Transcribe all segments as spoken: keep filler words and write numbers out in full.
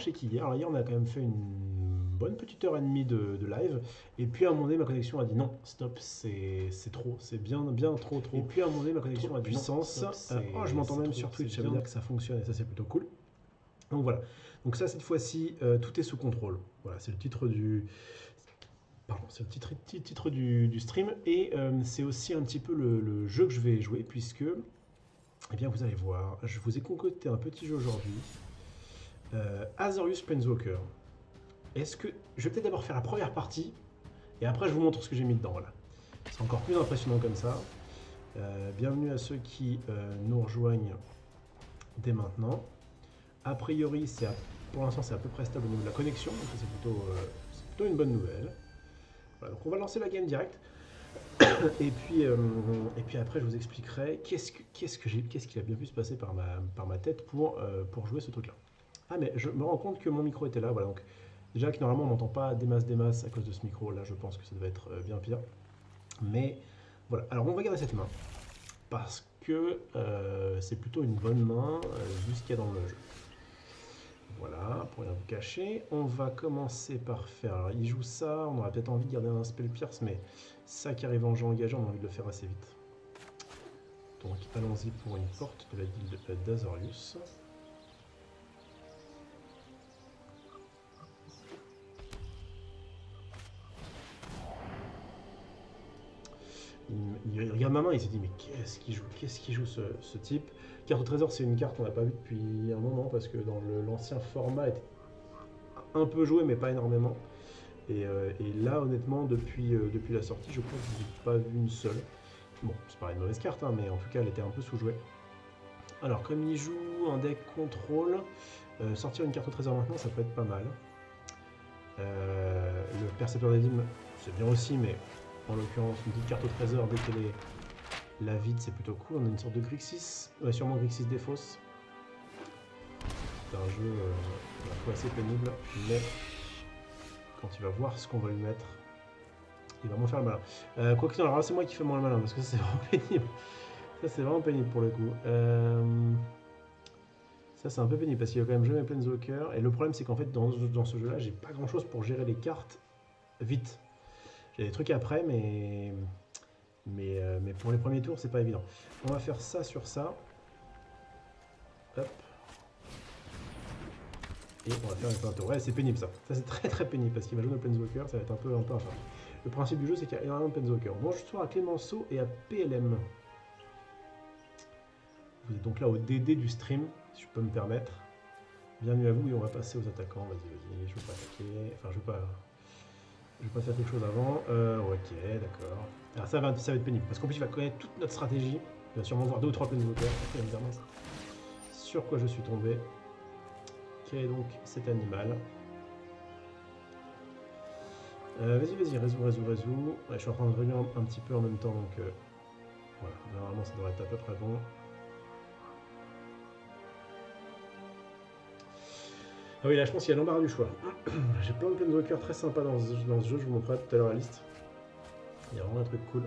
marché qu'hier. Alors hier, on a quand même fait une bonne petite heure et demie de, de live. Et puis à un moment donné, ma connexion a dit non, stop, c'est trop, c'est bien, bien trop, trop. Et puis à un moment donné, ma connexion a dit non, stop, euh, oh, je m'entends même trop, sur Twitch, ça veut dire que ça fonctionne et ça, c'est plutôt cool. Donc voilà. Donc ça, cette fois-ci, euh, tout est sous contrôle. Voilà, c'est le titre du... Pardon, c'est le titre, titre du, du stream. Et euh, c'est aussi un petit peu le, le jeu que je vais jouer, puisque... Eh bien, vous allez voir, je vous ai concocté un petit jeu aujourd'hui. Euh, Azorius Planeswalker. Est-ce que... Je vais peut-être d'abord faire la première partie, et après je vous montre ce que j'ai mis dedans, voilà. C'est encore plus impressionnant comme ça. Euh, bienvenue à ceux qui euh, nous rejoignent dès maintenant. A priori, c'est à... pour l'instant, c'est à peu près stable au niveau de la connexion, donc c'est plutôt, euh, c'est plutôt une bonne nouvelle. Voilà, donc on va lancer la game directe. Et puis, euh, et puis après, je vous expliquerai qu'est-ce que, qu'est-ce que j'ai, qu'est-ce qui a bien pu se passer par ma, par ma tête pour, euh, pour jouer ce truc-là. Ah, mais je me rends compte que mon micro était là, voilà. Donc, déjà que normalement, on n'entend pas des masses, des masses à cause de ce micro. Là, je pense que ça devait être bien pire. Mais voilà. Alors, on va garder cette main parce que euh, c'est plutôt une bonne main euh, vu ce qu'il y a dans le jeu. Voilà, pour rien vous cacher, on va commencer par faire... Alors, il joue ça, on aura peut-être envie de garder un spell pierce, mais ça qui arrive en jeu engagé, on a envie de le faire assez vite. Donc allons-y pour une porte de la guilde d'Azorius. Il, il regarde ma main, il se dit mais qu'est-ce qu'il joue, qu'est-ce qu'il joue ce, ce type. Carte au trésor, c'est une carte qu'on n'a pas vue depuis un moment parce que dans l'ancien format était un peu joué mais pas énormément. Et, euh, et là honnêtement depuis, euh, depuis la sortie je crois que je n'ai pas vu une seule. Bon, c'est pas une mauvaise carte hein, mais en tout cas elle était un peu sous-jouée. Alors comme il joue un deck contrôle, euh, sortir une carte au trésor maintenant ça peut être pas mal. Euh, le percepteur d'énigmes c'est bien aussi mais... En l'occurrence, une petite carte au trésor, dès qu'elle est la vide, c'est plutôt cool. On a une sorte de Grixis, ouais, sûrement Grixis des fausses. C'est un jeu euh, à la fois assez pénible, mais quand il va voir ce qu'on va lui mettre, il va m'en faire le malin. Euh, quoi que non, alors c'est moi qui fais moins le malin, parce que ça c'est vraiment pénible. Ça c'est vraiment pénible pour le coup. Euh... Ça c'est un peu pénible, parce qu'il va quand même jouer mes Planeswalkers. Et le problème c'est qu'en fait, dans, dans ce jeu-là, j'ai pas grand-chose pour gérer les cartes vite. J'ai des trucs après, mais, mais, euh, mais pour les premiers tours, c'est pas évident. On va faire ça sur ça. Hop. Et on va faire une fin de tour. Ouais, c'est pénible ça. Ça, c'est très très pénible parce qu'il va jouer nos Planeswalkers. Ça va être un peu un peu infâme. Le principe du jeu, c'est qu'il y a énormément de Planeswalkers. Bonsoir à Clémenceau et à P L M. Vous êtes donc là au D D du stream, si je peux me permettre. Bienvenue à vous et on va passer aux attaquants. Vas-y, vas-y, je veux pas attaquer. Enfin, je veux pas. Je vais pas faire quelque chose avant. Euh, ok, d'accord. Alors ça va, ça va être pénible, parce qu'en plus il va connaître toute notre stratégie. Il va sûrement voir deux ou trois Planeswalkers. Sur quoi je suis tombé. Quel est donc cet animal? euh, Vas-y, vas-y, résous, résous, résous. Ouais, je suis en train de réduire un, un petit peu en même temps, donc euh, voilà. Normalement ça devrait être à peu près bon. Ah oui, là je pense qu'il y a l'embarras du choix. J'ai plein de Planeswalkers très sympas dans ce, dans ce jeu, je vous montrerai tout à l'heure la liste. Il y a vraiment un truc cool.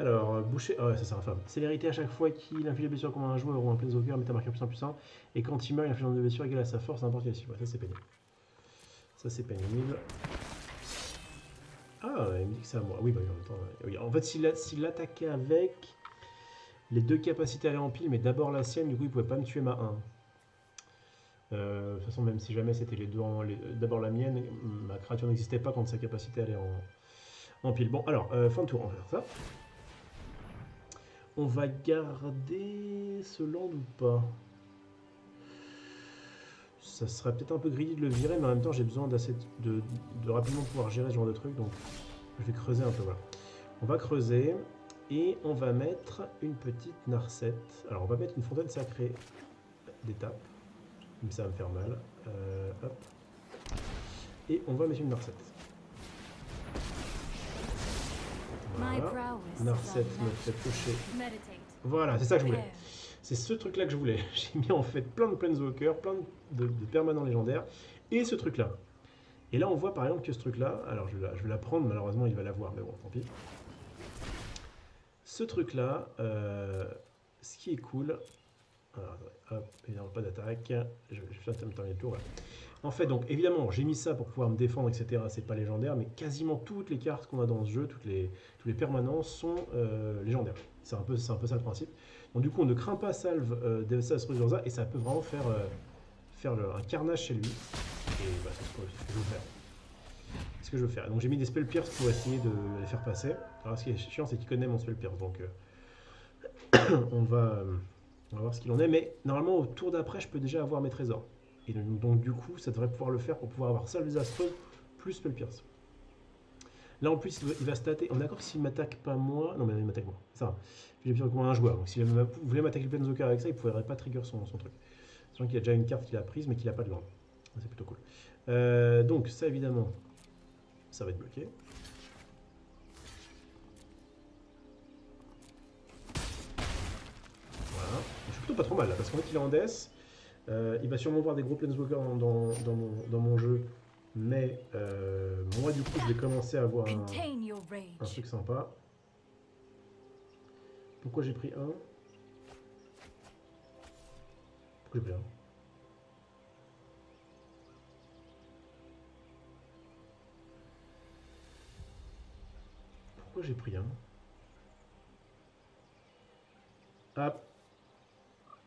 Alors, boucher. Ah ouais, ça c'est infâme. Célérité à chaque fois qu'il inflige des blessures comme un joueur ou un Planeswalker, met un marqueur puissant puissant. Et quand il meurt, il inflige des blessures égale à sa force, n'importe quel chiffre. Ça c'est pénible. Ça c'est pénible. Ah, il me dit que c'est à moi. Oui, bah oui, en même temps. Oui. En fait, s'il l'attaquait avec. Les deux capacités allaient en pile, mais d'abord la sienne, du coup il pouvait pas me tuer ma un. Euh, de toute façon, même si jamais c'était les deux, d'abord la mienne, ma créature n'existait pas quand sa capacité allait en, en pile. Bon, alors, euh, fin de tour, on va faire ça. On va garder ce land ou pas? Ça serait peut-être un peu greedy de le virer, mais en même temps j'ai besoin d'assez de, de rapidement pouvoir gérer ce genre de truc, donc je vais creuser un peu, voilà. On va creuser. Et on va mettre une petite Narset. Alors on va mettre une fontaine sacrée d'étape. Mais ça va me faire mal. Euh, hop. Et on va mettre une Narset. Voilà. Narset me fait cocher. Voilà, c'est ça que je voulais. C'est ce truc-là que je voulais. J'ai mis en fait plein de Planeswalkers, plein de, de permanents légendaires. Et ce truc-là. Et là on voit par exemple que ce truc-là... Alors je vais, la, je vais la prendre, malheureusement il va la voir, mais bon, tant pis. Ce truc-là, euh, ce qui est cool. Alors, hop, évidemment pas d'attaque. Je vais faire ça, me terminer le tour. Voilà. En fait, donc évidemment, j'ai mis ça pour pouvoir me défendre, et cetera. C'est pas légendaire, mais quasiment toutes les cartes qu'on a dans ce jeu, toutes les, toutes les permanents sont euh, légendaires. C'est un, un peu ça le principe. Donc du coup, on ne craint pas Salve euh, de Azorius et ça peut vraiment faire, euh, faire le, un carnage chez lui. Et bah, c'est ce que je veux faire. C'est ce que je veux faire. Donc j'ai mis des spell pierce pour essayer de les faire passer. Alors ce qui est chiant, c'est qu'il connaît mon spell pierce, donc euh, on va... Euh, On va voir ce qu'il en est, mais normalement au tour d'après je peux déjà avoir mes trésors. Et donc, donc du coup ça devrait pouvoir le faire pour pouvoir avoir Salve des Astros plus Spellpierce. Là en plus il va se tâter. On est d'accord s'il m'attaque pas moi. Non mais il m'attaque moi. Ça va. J'ai besoin de un joueur. Donc s'il voulait m'attaquer le Planeswalker avec ça, il ne pourrait pas trigger son, son truc. Sachant qu'il a déjà une carte qu'il a prise mais qu'il n'a pas de land. C'est plutôt cool. Euh, donc ça évidemment, ça va être bloqué. Pas trop mal là, parce qu'en fait il est en death, euh, il va sûrement voir des gros Planeswalkers dans, dans, dans, mon, dans mon jeu, mais euh, moi du coup je vais commencer à avoir un, un truc sympa. Pourquoi j'ai pris un Pourquoi j'ai pris un Pourquoi j'ai pris un Ah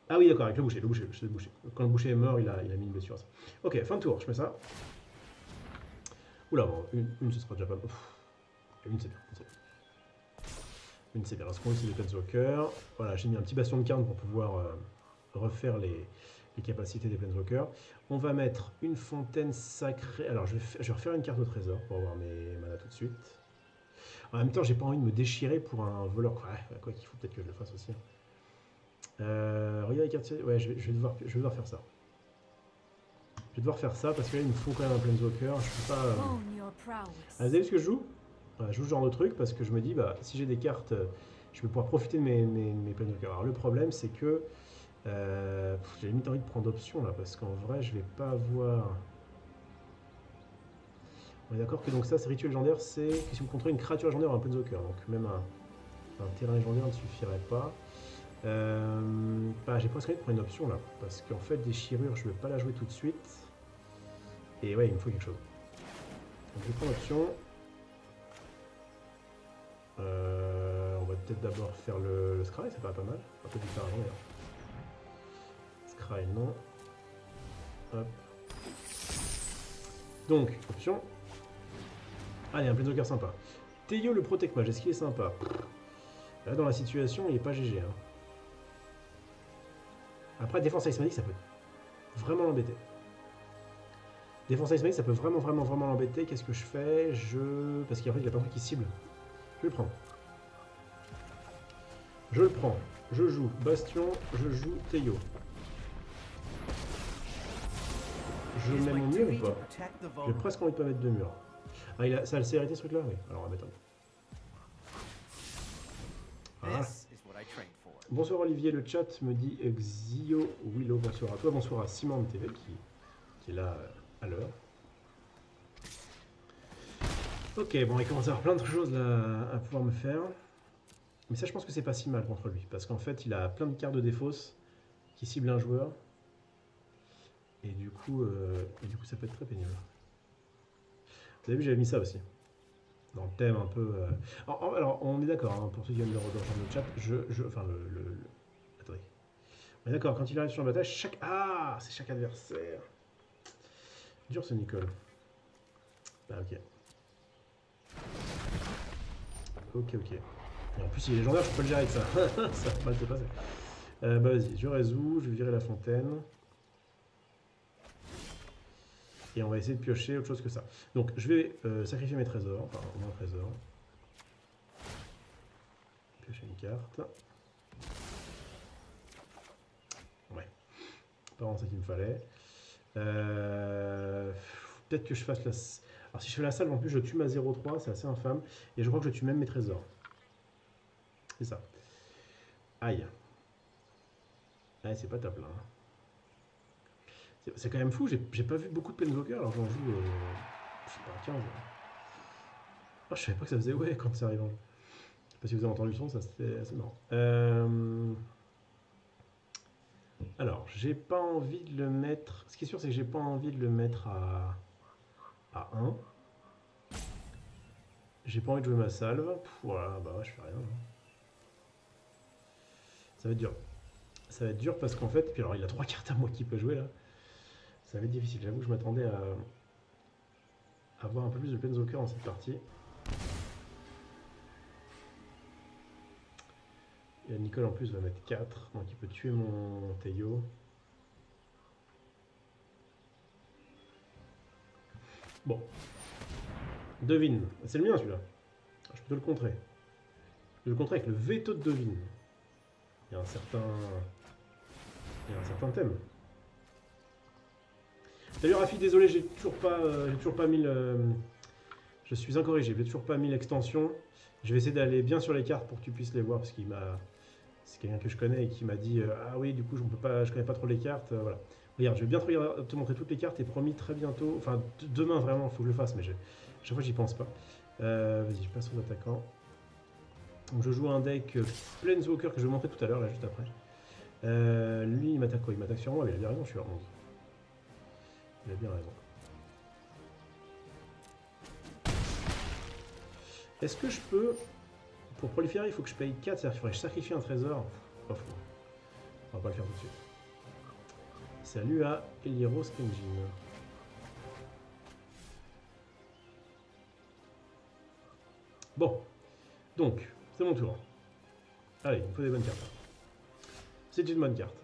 Ah oui d'accord, avec le boucher, le boucher, le boucher. Quand le boucher est mort, il a, il a mis une blessure à ça. Ok, fin de tour, je mets ça. Oula, bon, une, une ce sera déjà pas mal. Une c'est bien, une c'est bien. Une c'est bien, parce qu'on utilise les Planeswalkers. Voilà, j'ai mis un petit bastion de Karn pour pouvoir euh, refaire les, les capacités des Planeswalkers. On va mettre une fontaine sacrée. Alors je vais, je vais refaire une carte au trésor pour avoir mes manas tout de suite. En même temps, j'ai pas envie de me déchirer pour un voleur. Ouais, quoi qu'il faut peut-être que je le fasse aussi. Euh, regarde les cartes, ouais, je vais, je, vais devoir, je vais devoir faire ça. Je vais devoir faire ça parce que là il me faut quand même un Planeswalker. Je peux pas. Euh... Ah, vous savez ce que je joue voilà, je joue ce genre de truc parce que je me dis, bah si j'ai des cartes, je vais pouvoir profiter de mes, mes, mes Planeswalkers. Alors le problème c'est que euh, j'ai limite envie de prendre option là parce qu'en vrai je vais pas avoir. On est d'accord que donc ça c'est rituel légendaire, c'est que si vous contrôlez une créature légendaire ou un Planeswalker, donc même un, un terrain légendaire ne suffirait pas. Euh, bah, j'ai presque envie de prendre une option là, parce qu'en fait déchirure je vais pas la jouer tout de suite. Et ouais il me faut quelque chose. Donc je prends l'option. Euh, on va peut-être d'abord faire le, le Scry, ça paraît pas mal. Un peu différent d'ailleurs. Scry non. Hop. Donc, option. Allez, un Planeswalker sympa. Teyo le Protect Mage, est-ce qu'il est sympa? Là dans la situation il est pas G G hein. Après, défense Ice-Manic, ça peut vraiment l'embêter. Défense Ice-Manic, ça peut vraiment, vraiment, vraiment l'embêter. Qu'est-ce que je fais? Je... Parce qu'en fait, il n'y a pas un truc qui cible. Je le prends. Je le prends. Je joue Bastion. Je joue Teyo. Je mets mon mur ou pas? J'ai presque envie de pas mettre de mur. Ah, il a... ça a le célérité ce truc-là? Oui. Alors, on va mettre un. Voilà. Bonsoir Olivier, le chat me dit Xio Willow, bonsoir à toi, bonsoir à Simon T V qui, qui est là à l'heure. Ok, bon il commence à avoir plein de choses là à pouvoir me faire. Mais ça je pense que c'est pas si mal contre lui, parce qu'en fait il a plein de cartes de défausse qui ciblent un joueur. Et du coup, euh, et du coup ça peut être très pénible. Vous avez vu, j'avais mis ça aussi. Dans le thème un peu... Euh... Alors, alors, on est d'accord, hein, pour ceux qui aiment le redorge dans le chat, je... je enfin, le... le, le... Attendez. On est d'accord, quand il arrive sur la bataille, chaque... Ah, c'est chaque adversaire. Dur ce Nicole. Bah, ok. Ok, ok. Et en plus, il est légendaire, je peux le gérer avec ça. Ça va mal se passer. Euh, bah, vas-y, je résous, je vais virer la fontaine. Et on va essayer de piocher autre chose que ça. Donc je vais euh, sacrifier mes trésors, enfin mon trésor. Piocher une carte. Ouais. Pas vraiment ça qu'il me fallait. Euh, Peut-être que je fasse la... Alors si je fais la salve en plus je tue ma zéro trois, c'est assez infâme. Et je crois que je tue même mes trésors. C'est ça. Aïe. Aïe, c'est pas top là. Hein. C'est quand même fou, j'ai pas vu beaucoup de Planeswalkers alors j'en joue. Euh, je sais pas, quinze. Oh, je savais pas que ça faisait ouais quand ça arrive en jeu. Je sais pas si vous avez entendu le son, ça c'était assez marrant. Euh, J'ai pas envie de le mettre... Ce qui est sûr, c'est que j'ai pas envie de le mettre à, à un. J'ai pas envie de jouer ma salve. Pff, voilà, bah ouais, je fais rien. Ça va être dur. Ça va être dur parce qu'en fait... Puis alors, il a trois cartes à moi qui peut jouer, là. Ça va être difficile. J'avoue que je m'attendais à... à avoir un peu plus de Planeswalker dans cette partie. Et Nicole en plus va mettre quatre, donc il peut tuer mon Teyo. Bon. Dovin, c'est le mien celui-là. Je peux te le contrer. Je peux le contrer avec le veto de Dovin. Il y a un certain... Il y a un certain thème. D'ailleurs Raffi, désolé, j'ai toujours pas, euh, j'ai toujours pas mis le... Je suis incorrigé, j'ai toujours pas mis l'extension. Je vais essayer d'aller bien sur les cartes pour que tu puisses les voir, parce qu'il m'a... C'est quelqu'un que je connais et qui m'a dit euh, ah oui, du coup, je ne peux pas, je connais pas trop les cartes. Euh, voilà. Regarde, je vais bien te, te montrer toutes les cartes et promis très bientôt. Enfin, demain vraiment, il faut que je le fasse, mais chaque fois, j'y pense pas. Euh, Vas-y, je passe aux attaquants. Donc, je joue un deck Planeswalker que je vais montrer tout à l'heure, là, juste après. Euh, lui, il m'attaque quoi? Il m'attaque sur moi, mais il a bien raison, je suis à onze. Il a bien raison. Est-ce que je peux... Pour proliférer, il faut que je paye quatre, c'est-à-dire qu'il faudrait sacrifier un trésor. Pas fou. On va pas le faire tout de suite. Salut à Eliros Kingjin. Bon. Donc, c'est mon tour. Allez, il me faut des bonnes cartes. C'est une bonne carte.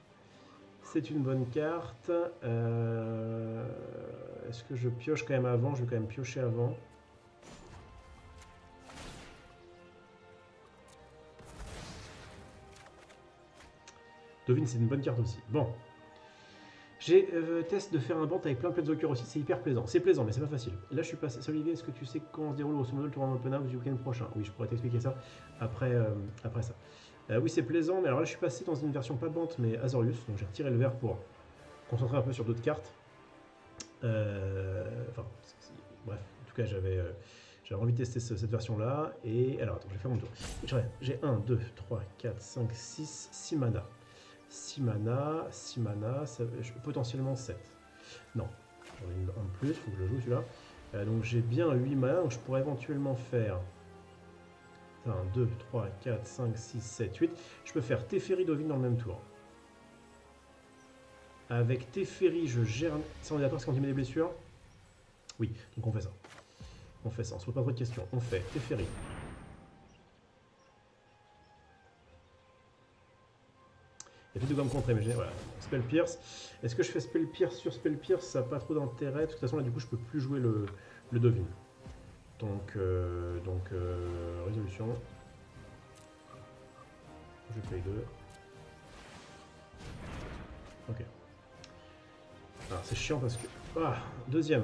C'est une bonne carte. Euh... Est-ce que je pioche quand même avant? Je vais quand même piocher avant. Dovin, c'est une bonne carte aussi. Bon. J'ai euh, test de faire un Bant avec plein de Planeswalkers aussi, c'est hyper plaisant. C'est plaisant, mais c'est pas facile. Là, je suis passé. Olivier, est-ce que tu sais quand se déroule grosso modo le tournoi Open House du week-end prochain? Oui, je pourrais t'expliquer ça après, euh, après ça. Euh, oui, c'est plaisant, mais alors là, je suis passé dans une version pas Bant, mais Azorius. Donc, j'ai retiré le vert pour concentrer un peu sur d'autres cartes. Euh, enfin, c est, c est, bref, en tout cas, j'avais euh, j'avais envie de tester ce, cette version-là. Et alors, attends, je vais faire mon tour. J'ai un, deux, trois, quatre, cinq, six, six mana. six mana, six mana, ça, je, potentiellement sept. Non, j'en ai une en plus, il faut que je joue celui-là. Euh, donc j'ai bien huit mana, donc je pourrais éventuellement faire un, deux, trois, quatre, cinq, six, sept, huit. Je peux faire Teferi Dovin dans le même tour. Avec Teferi, je gère... Ça, on est d'accord, c'est quand il met des blessures? Oui, donc on fait ça. On fait ça, on se pose pas trop de questions. On fait Teferi. Il y a tout de quoi me contrer, mais j'ai... Voilà, Spell Pierce. Est-ce que je fais Spell Pierce sur Spell Pierce? Ça n'a pas trop d'intérêt. De toute façon, là, du coup, je peux plus jouer le, le Dovin. Donc, euh, donc euh, résolution. Je paye deux. Ok. Alors, c'est chiant parce que... Ah, deuxième.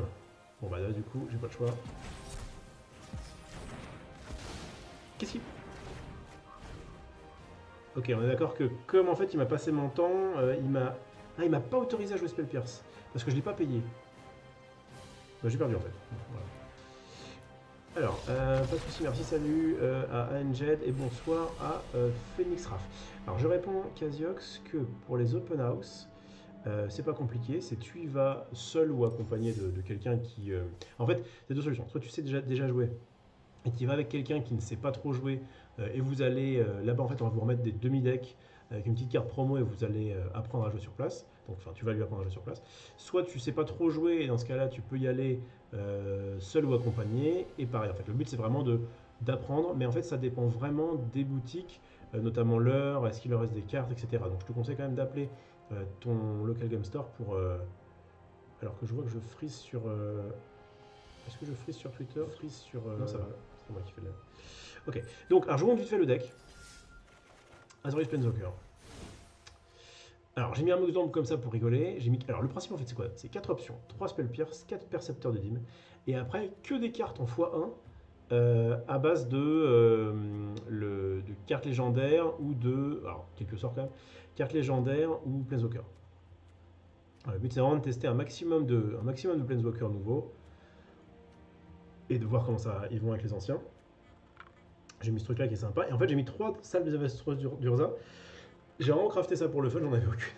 Bon, bah là, du coup, j'ai pas le choix. Qu'est-ce qu'il... Ok, on est d'accord que comme en fait il m'a passé mon temps, euh, il m'a... Ah, il m'a pas autorisé à jouer Spell Pierce, parce que je l'ai pas payé. Bah, j'ai perdu en fait. Voilà. Alors, euh, pas de soucis, merci, salut euh, à A N J et bonsoir à euh, Phoenix Raf. Alors je réponds Casiox que pour les open house, euh, c'est pas compliqué, c'est tu y vas seul ou accompagné de, de quelqu'un qui... Euh... En fait, c'est deux solutions, soit tu sais déjà, déjà jouer, et tu y vas avec quelqu'un qui ne sait pas trop jouer, et vous allez, là-bas en fait on va vous remettre des demi-decks avec une petite carte promo et vous allez apprendre à jouer sur place, donc enfin tu vas lui apprendre à jouer sur place, soit tu sais pas trop jouer et dans ce cas là tu peux y aller euh, seul ou accompagné, et pareil en fait le but c'est vraiment de d'apprendre, mais en fait ça dépend vraiment des boutiques, euh, notamment l'heure, est-ce qu'il leur reste des cartes, etc. Donc je te conseille quand même d'appeler euh, ton local game store pour euh... alors que je vois que je frise sur euh... est-ce que je frise sur Twitter? Frise sur euh... non, ça va, c'est moi qui fais le... Ok, donc, alors je vous montre vite fait le deck. Azorius Planeswalker. Alors, j'ai mis un exemple comme ça pour rigoler. J'ai mis... Alors, le principe, en fait, c'est quoi? C'est quatre options. trois Spell Pierce, quatre Percepteurs de Dîmes. Et après, que des cartes en fois un euh, à base de, euh, le, de cartes légendaires ou de... Alors, quelque sorte quand même. Cartes légendaires ou Planeswalker. Alors, le but, c'est vraiment de tester un maximum de, un maximum de Planeswalker nouveaux. Et de voir comment ça, ils vont avec les anciens. J'ai mis ce truc là qui est sympa, et en fait j'ai mis trois salles des avestreuses d'Urza. J'ai vraiment crafté ça pour le fun, j'en avais aucune.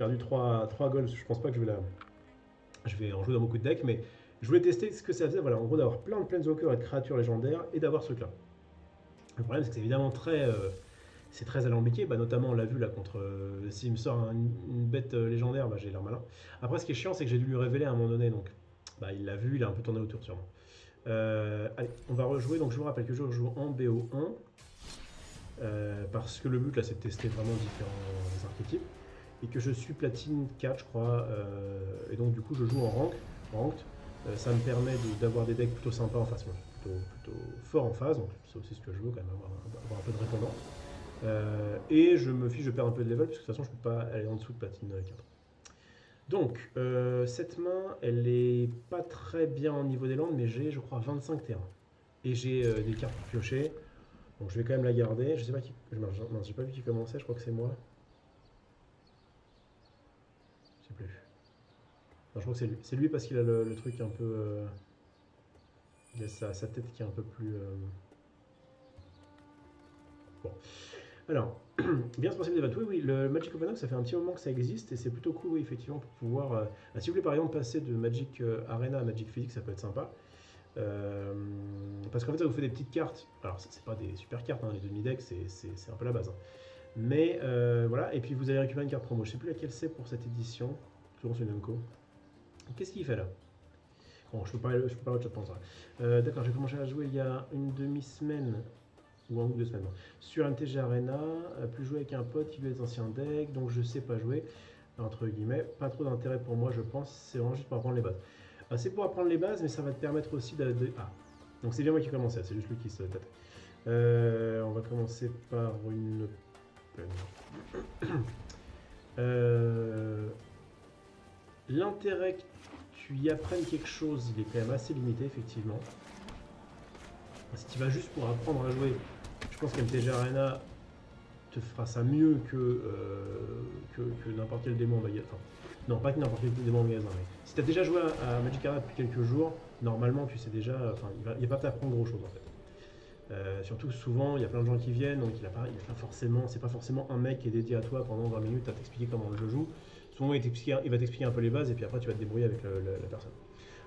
perdu trois, trois goals, je pense pas que je vais, la... je vais en jouer dans beaucoup de decks, mais je voulais tester ce que ça faisait, voilà, en gros d'avoir plein de Planeswalkers et de créatures légendaires et d'avoir ce truc-là. Le problème c'est que c'est évidemment très, euh, c'est très alambiqué, bah, notamment on l'a vu là contre, euh, s'il me sort un, une bête euh, légendaire, bah, j'ai l'air malin. Après ce qui est chiant c'est que j'ai dû lui révéler à un moment donné, donc bah, il l'a vu, il a un peu tourné autour sûrement. Euh, allez, on va rejouer, donc je vous rappelle que je joue en B O un. Euh, parce que le but là c'est de tester vraiment différents archétypes et que je suis platine quatre je crois euh, et donc du coup je joue en rank, ranked, euh, ça me permet d'avoir de, des decks plutôt sympas en face, moi plutôt, plutôt fort en face, donc c'est aussi ce que je veux quand même, avoir, avoir un peu de répondant euh, et je me fiche, je perds un peu de level parce que de toute façon je peux pas aller en dessous de platine quatre. Donc euh, cette main elle est pas très bien au niveau des landes mais j'ai je crois vingt-cinq terrains et j'ai euh, des cartes pour piocher. Donc je vais quand même la garder, je sais pas qui... Mince, j'ai pas vu qui commençait, je crois que c'est moi. Je sais plus. Non, je crois que c'est lui. C'est lui parce qu'il a le, le truc un peu... Euh... Il a sa, sa tête qui est un peu plus... Euh... Bon. Alors, bien se passer des votes. Oui, oui, le Magic Open Up, ça fait un petit moment que ça existe et c'est plutôt cool, oui, effectivement, pour pouvoir... Euh... Ah, si vous voulez, par exemple, passer de Magic Arena à Magic Physique, ça peut être sympa. Euh, parce qu'en fait ça vous fait des petites cartes, alors c'est pas des super cartes, hein, les demi-decks c'est un peu la base, hein. Mais euh, voilà, et puis vous allez récupérer une carte promo, je sais plus laquelle c'est pour cette édition, toujours sur Neco. Qu'est-ce qu'il fait là? Bon, je peux parler, je peux parler de chat pendant ça. D'accord, j'ai commencé à jouer il y a une demi-semaine, ou un ou deux semaines, hein, sur M T G Arena, plus joué avec un pote qui lui est ancien deck, donc je sais pas jouer, entre guillemets, pas trop d'intérêt pour moi je pense, c'est vraiment juste pour apprendre les bases. C'est pour apprendre les bases, mais ça va te permettre aussi de... Ah, donc c'est bien moi qui ai commencé, c'est juste lui qui se tâte. Euh, on va commencer par une... Euh... L'intérêt que tu y apprennes quelque chose, il est quand même assez limité, effectivement. Si tu vas juste pour apprendre à jouer, je pense qu'M T G Arena te fera ça mieux que, euh, que, que n'importe quel démon. Bah, y a... enfin, non, pas que n'importe quel démon magasin, mais si tu as déjà joué à, à Magic Arena depuis quelques jours, normalement tu sais déjà, enfin, il n'y a pas t'apprendre gros chose en fait. Euh, surtout souvent, il y a plein de gens qui viennent, donc il a pas, il a pas forcément, c'est pas forcément un mec qui est dédié à toi pendant vingt minutes à t'expliquer comment le jeu joue. Souvent il, il va t'expliquer un peu les bases et puis après tu vas te débrouiller avec le, le, la personne.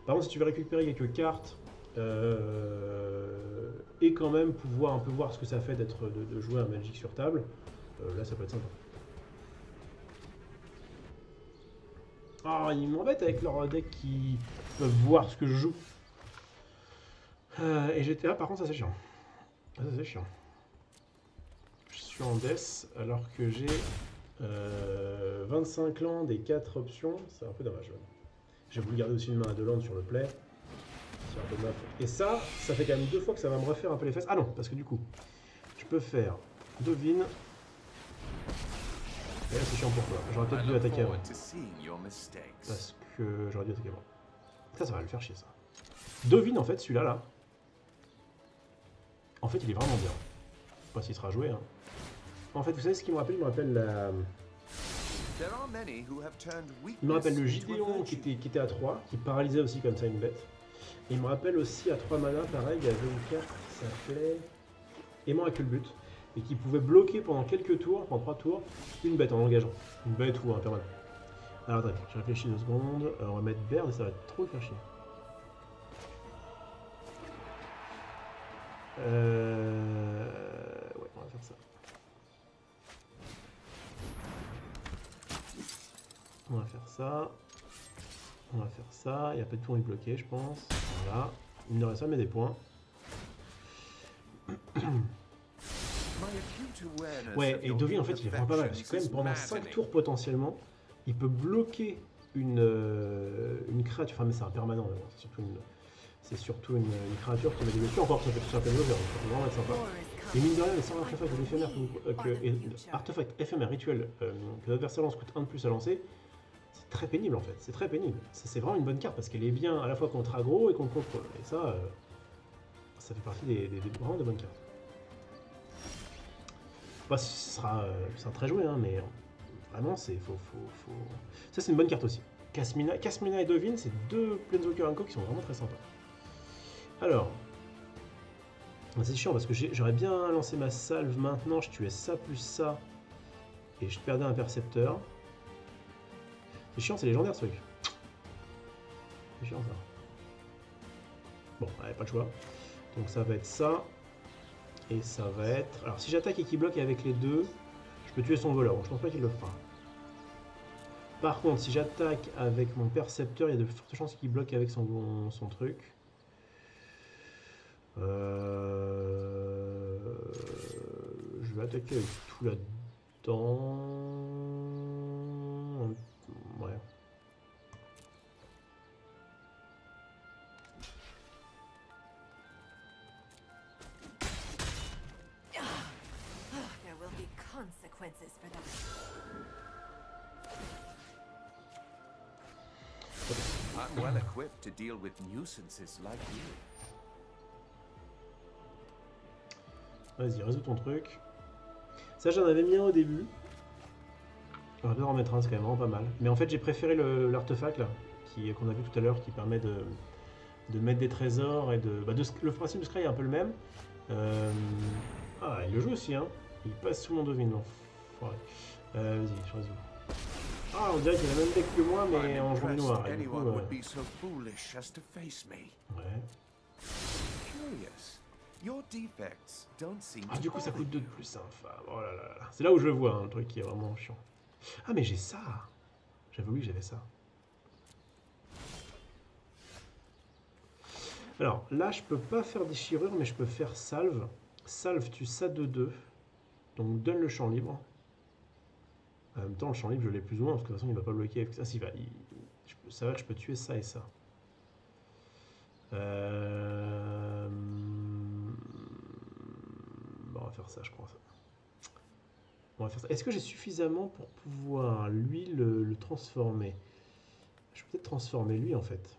Par contre, si tu veux récupérer quelques cartes euh, et quand même pouvoir un peu voir ce que ça fait d'être de, de jouer à Magic sur table, euh, là ça peut être sympa. Ah, oh, ils m'embêtent avec leur deck qui peuvent voir ce que je joue. Euh, et G T A, par contre, ça c'est chiant. Ça c'est chiant. Je suis en death alors que j'ai euh, vingt-cinq landes et quatre options. C'est un peu dommage. Ouais. J'ai voulu garder aussi une main à deux landes sur le play. C'est un peu dommage. Et ça, ça fait quand même deux fois que ça va me refaire un peu les fesses. Ah non, parce que du coup, je peux faire Dovin. Et là c'est chiant pour toi, j'aurais peut-être dû attaquer avant. Parce que j'aurais dû attaquer avant. Ça, ça va le faire chier ça. Dovin en fait, celui-là là. En fait il est vraiment bien. Je sais pas s'il sera joué. Hein. En fait vous savez ce qu'il me rappelle? Il me rappelle la... Il me rappelle le Gideon qui était, qui était à trois, qui paralysait aussi comme ça une bête. Et il me rappelle aussi à trois mana, pareil, il y avait une carte qui s'appelait... Aimant à culbute. Et qui pouvait bloquer pendant quelques tours, pendant trois tours, une bête en engageant. Une bête ou un permanent. Alors attendez, je réfléchis deux secondes. Alors, on va mettre Baird et ça va trop faire chier. Euh... Ouais, on va faire ça. On va faire ça. On va faire ça. Il n'y a pas de tour bloqué, je pense. Voilà. Il me reste ça, mais des points. Ouais, et Dovin en fait il est vraiment pas mal, parce que quand même pendant cinq tours potentiellement, il peut bloquer une, euh, une créature, enfin mais c'est un permanent, c'est surtout une, c'est surtout une, une créature qui met des dessus, encore que ça fait tout ça plein de l'over, c'est vraiment sympa. Et mine de rien, les cent artefacts éphémères, euh, que, et, artefacts éphémères rituels euh, que l'adversaire lance coûte un de plus à lancer, c'est très pénible en fait, c'est très pénible. C'est vraiment une bonne carte parce qu'elle est bien à la fois contre aggro et contre contrôle, et ça, euh, ça fait partie des, des, des vraiment de bonnes cartes. Bah, ce sera, euh, sera très joué, hein, mais vraiment, c'est faut, faut, faut... Ça, c'est une bonne carte aussi. Kasmina, Kasmina et Dovin, c'est deux Planeswalker Inco qui sont vraiment très sympas. Alors, c'est chiant parce que j'aurais bien lancé ma salve maintenant, je tuais ça plus ça, et je perdais un Percepteur. C'est chiant, c'est légendaire ce truc. C'est chiant ça. Bon, allez, pas de choix. Donc ça va être ça. Et ça va être... Alors si j'attaque et qu'il bloque avec les deux, je peux tuer son voleur. Bon, je pense pas qu'il le fera. Par contre, si j'attaque avec mon percepteur, il y a de fortes chances qu'il bloque avec son, son truc. Euh... Je vais attaquer avec tout là-dedans. Ouais. I'm well equipped to deal with nuisances like you. Vas-y, résous ton truc. Ça, j'en avais mis un au début. On va devoir en mettre un, c'est quand même vraiment pas mal. Mais en fait, j'ai préféré l'artefact là, qu'on a vu tout à l'heure, qui permet de, de mettre des trésors et de. Bah de le principe de Scry est un peu le même. Euh, ah, il le joue aussi, hein. Il passe sous mon devine, l'enfoiré. Euh, Vas-y, je résous. Ah, on dirait qu'il a le même deck que moi, mais en jaune noir. Et du coup, euh... ouais. Ah, du coup, ça coûte deux de plus, hein. Enfin, oh là là là. C'est là où je le vois, hein, le truc qui est vraiment chiant. Ah, mais j'ai ça. J'avais oublié que j'avais ça. Alors, là, je peux pas faire déchirure, mais je peux faire salve. Salve, tu ça de deux. Donc, donne le champ libre. En même temps, le champ libre, je l'ai plus ou moins, parce que de toute façon, il ne va pas bloquer avec ça. Ah, si, va, il... je peux... ça va, je peux tuer ça et ça. Euh... Bon, on va faire ça, je crois. On va faire ça. Est-ce que j'ai suffisamment pour pouvoir, lui, le, le transformer? Je peux peut-être transformer lui, en fait.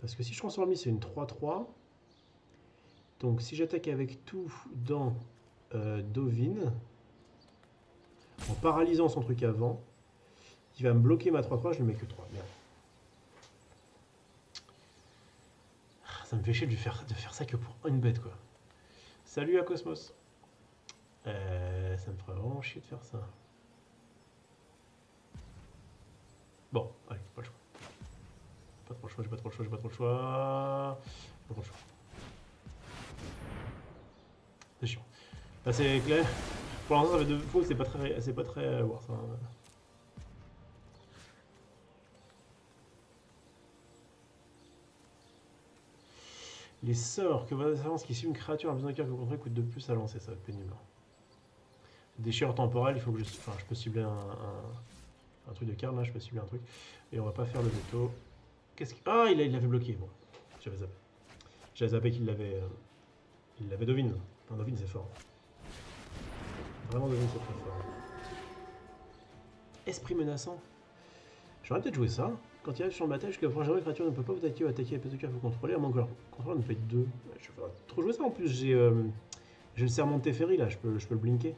Parce que si je transforme lui, c'est une trois trois. Donc, si j'attaque avec tout dans... Euh, Dovin, en paralysant son truc avant, il va me bloquer ma trois trois, je ne mets que trois. Merde. Ça me fait chier de faire, de faire ça que pour une bête, quoi. Salut à Cosmos. Euh, ça me ferait vraiment chier de faire ça. Bon, allez, pas le choix. Pas trop le choix, j'ai pas trop le choix, j'ai pas trop le choix. Pas trop le choix. C'est chiant. Là c'est clair, pour l'instant ça fait deux faux, c'est pas très... c'est pas très... Wow, ça... Les sorts, que votre séance qui suit une créature a besoin d'un cœur que vous contrôlez coûte de plus à lancer, ça va être pénible. Déchirure temporelle, il faut que je... Enfin, je peux cibler un, un... un truc de Karn là, je peux cibler un truc. Et on va pas faire le veto. Qu'est-ce qu'il... Ah, il l'avait bloqué, bon. J'avais zappé. J'avais zappé qu'il l'avait... Il l'avait deviné. Non, Dovin c'est fort. Vraiment Dovin c'est très fort. Esprit menaçant. J'aurais peut-être joué ça. Quand il arrive sur le battage, que franchement la créature ne peut pas vous attaquer ou attaquer la pièce de cœur que vous contrôlez, à moins que leur contrôle ne fait deux. Je vais trop jouer ça en plus, j'ai euh, le serment de Teferi là, je peux, je peux le blinker.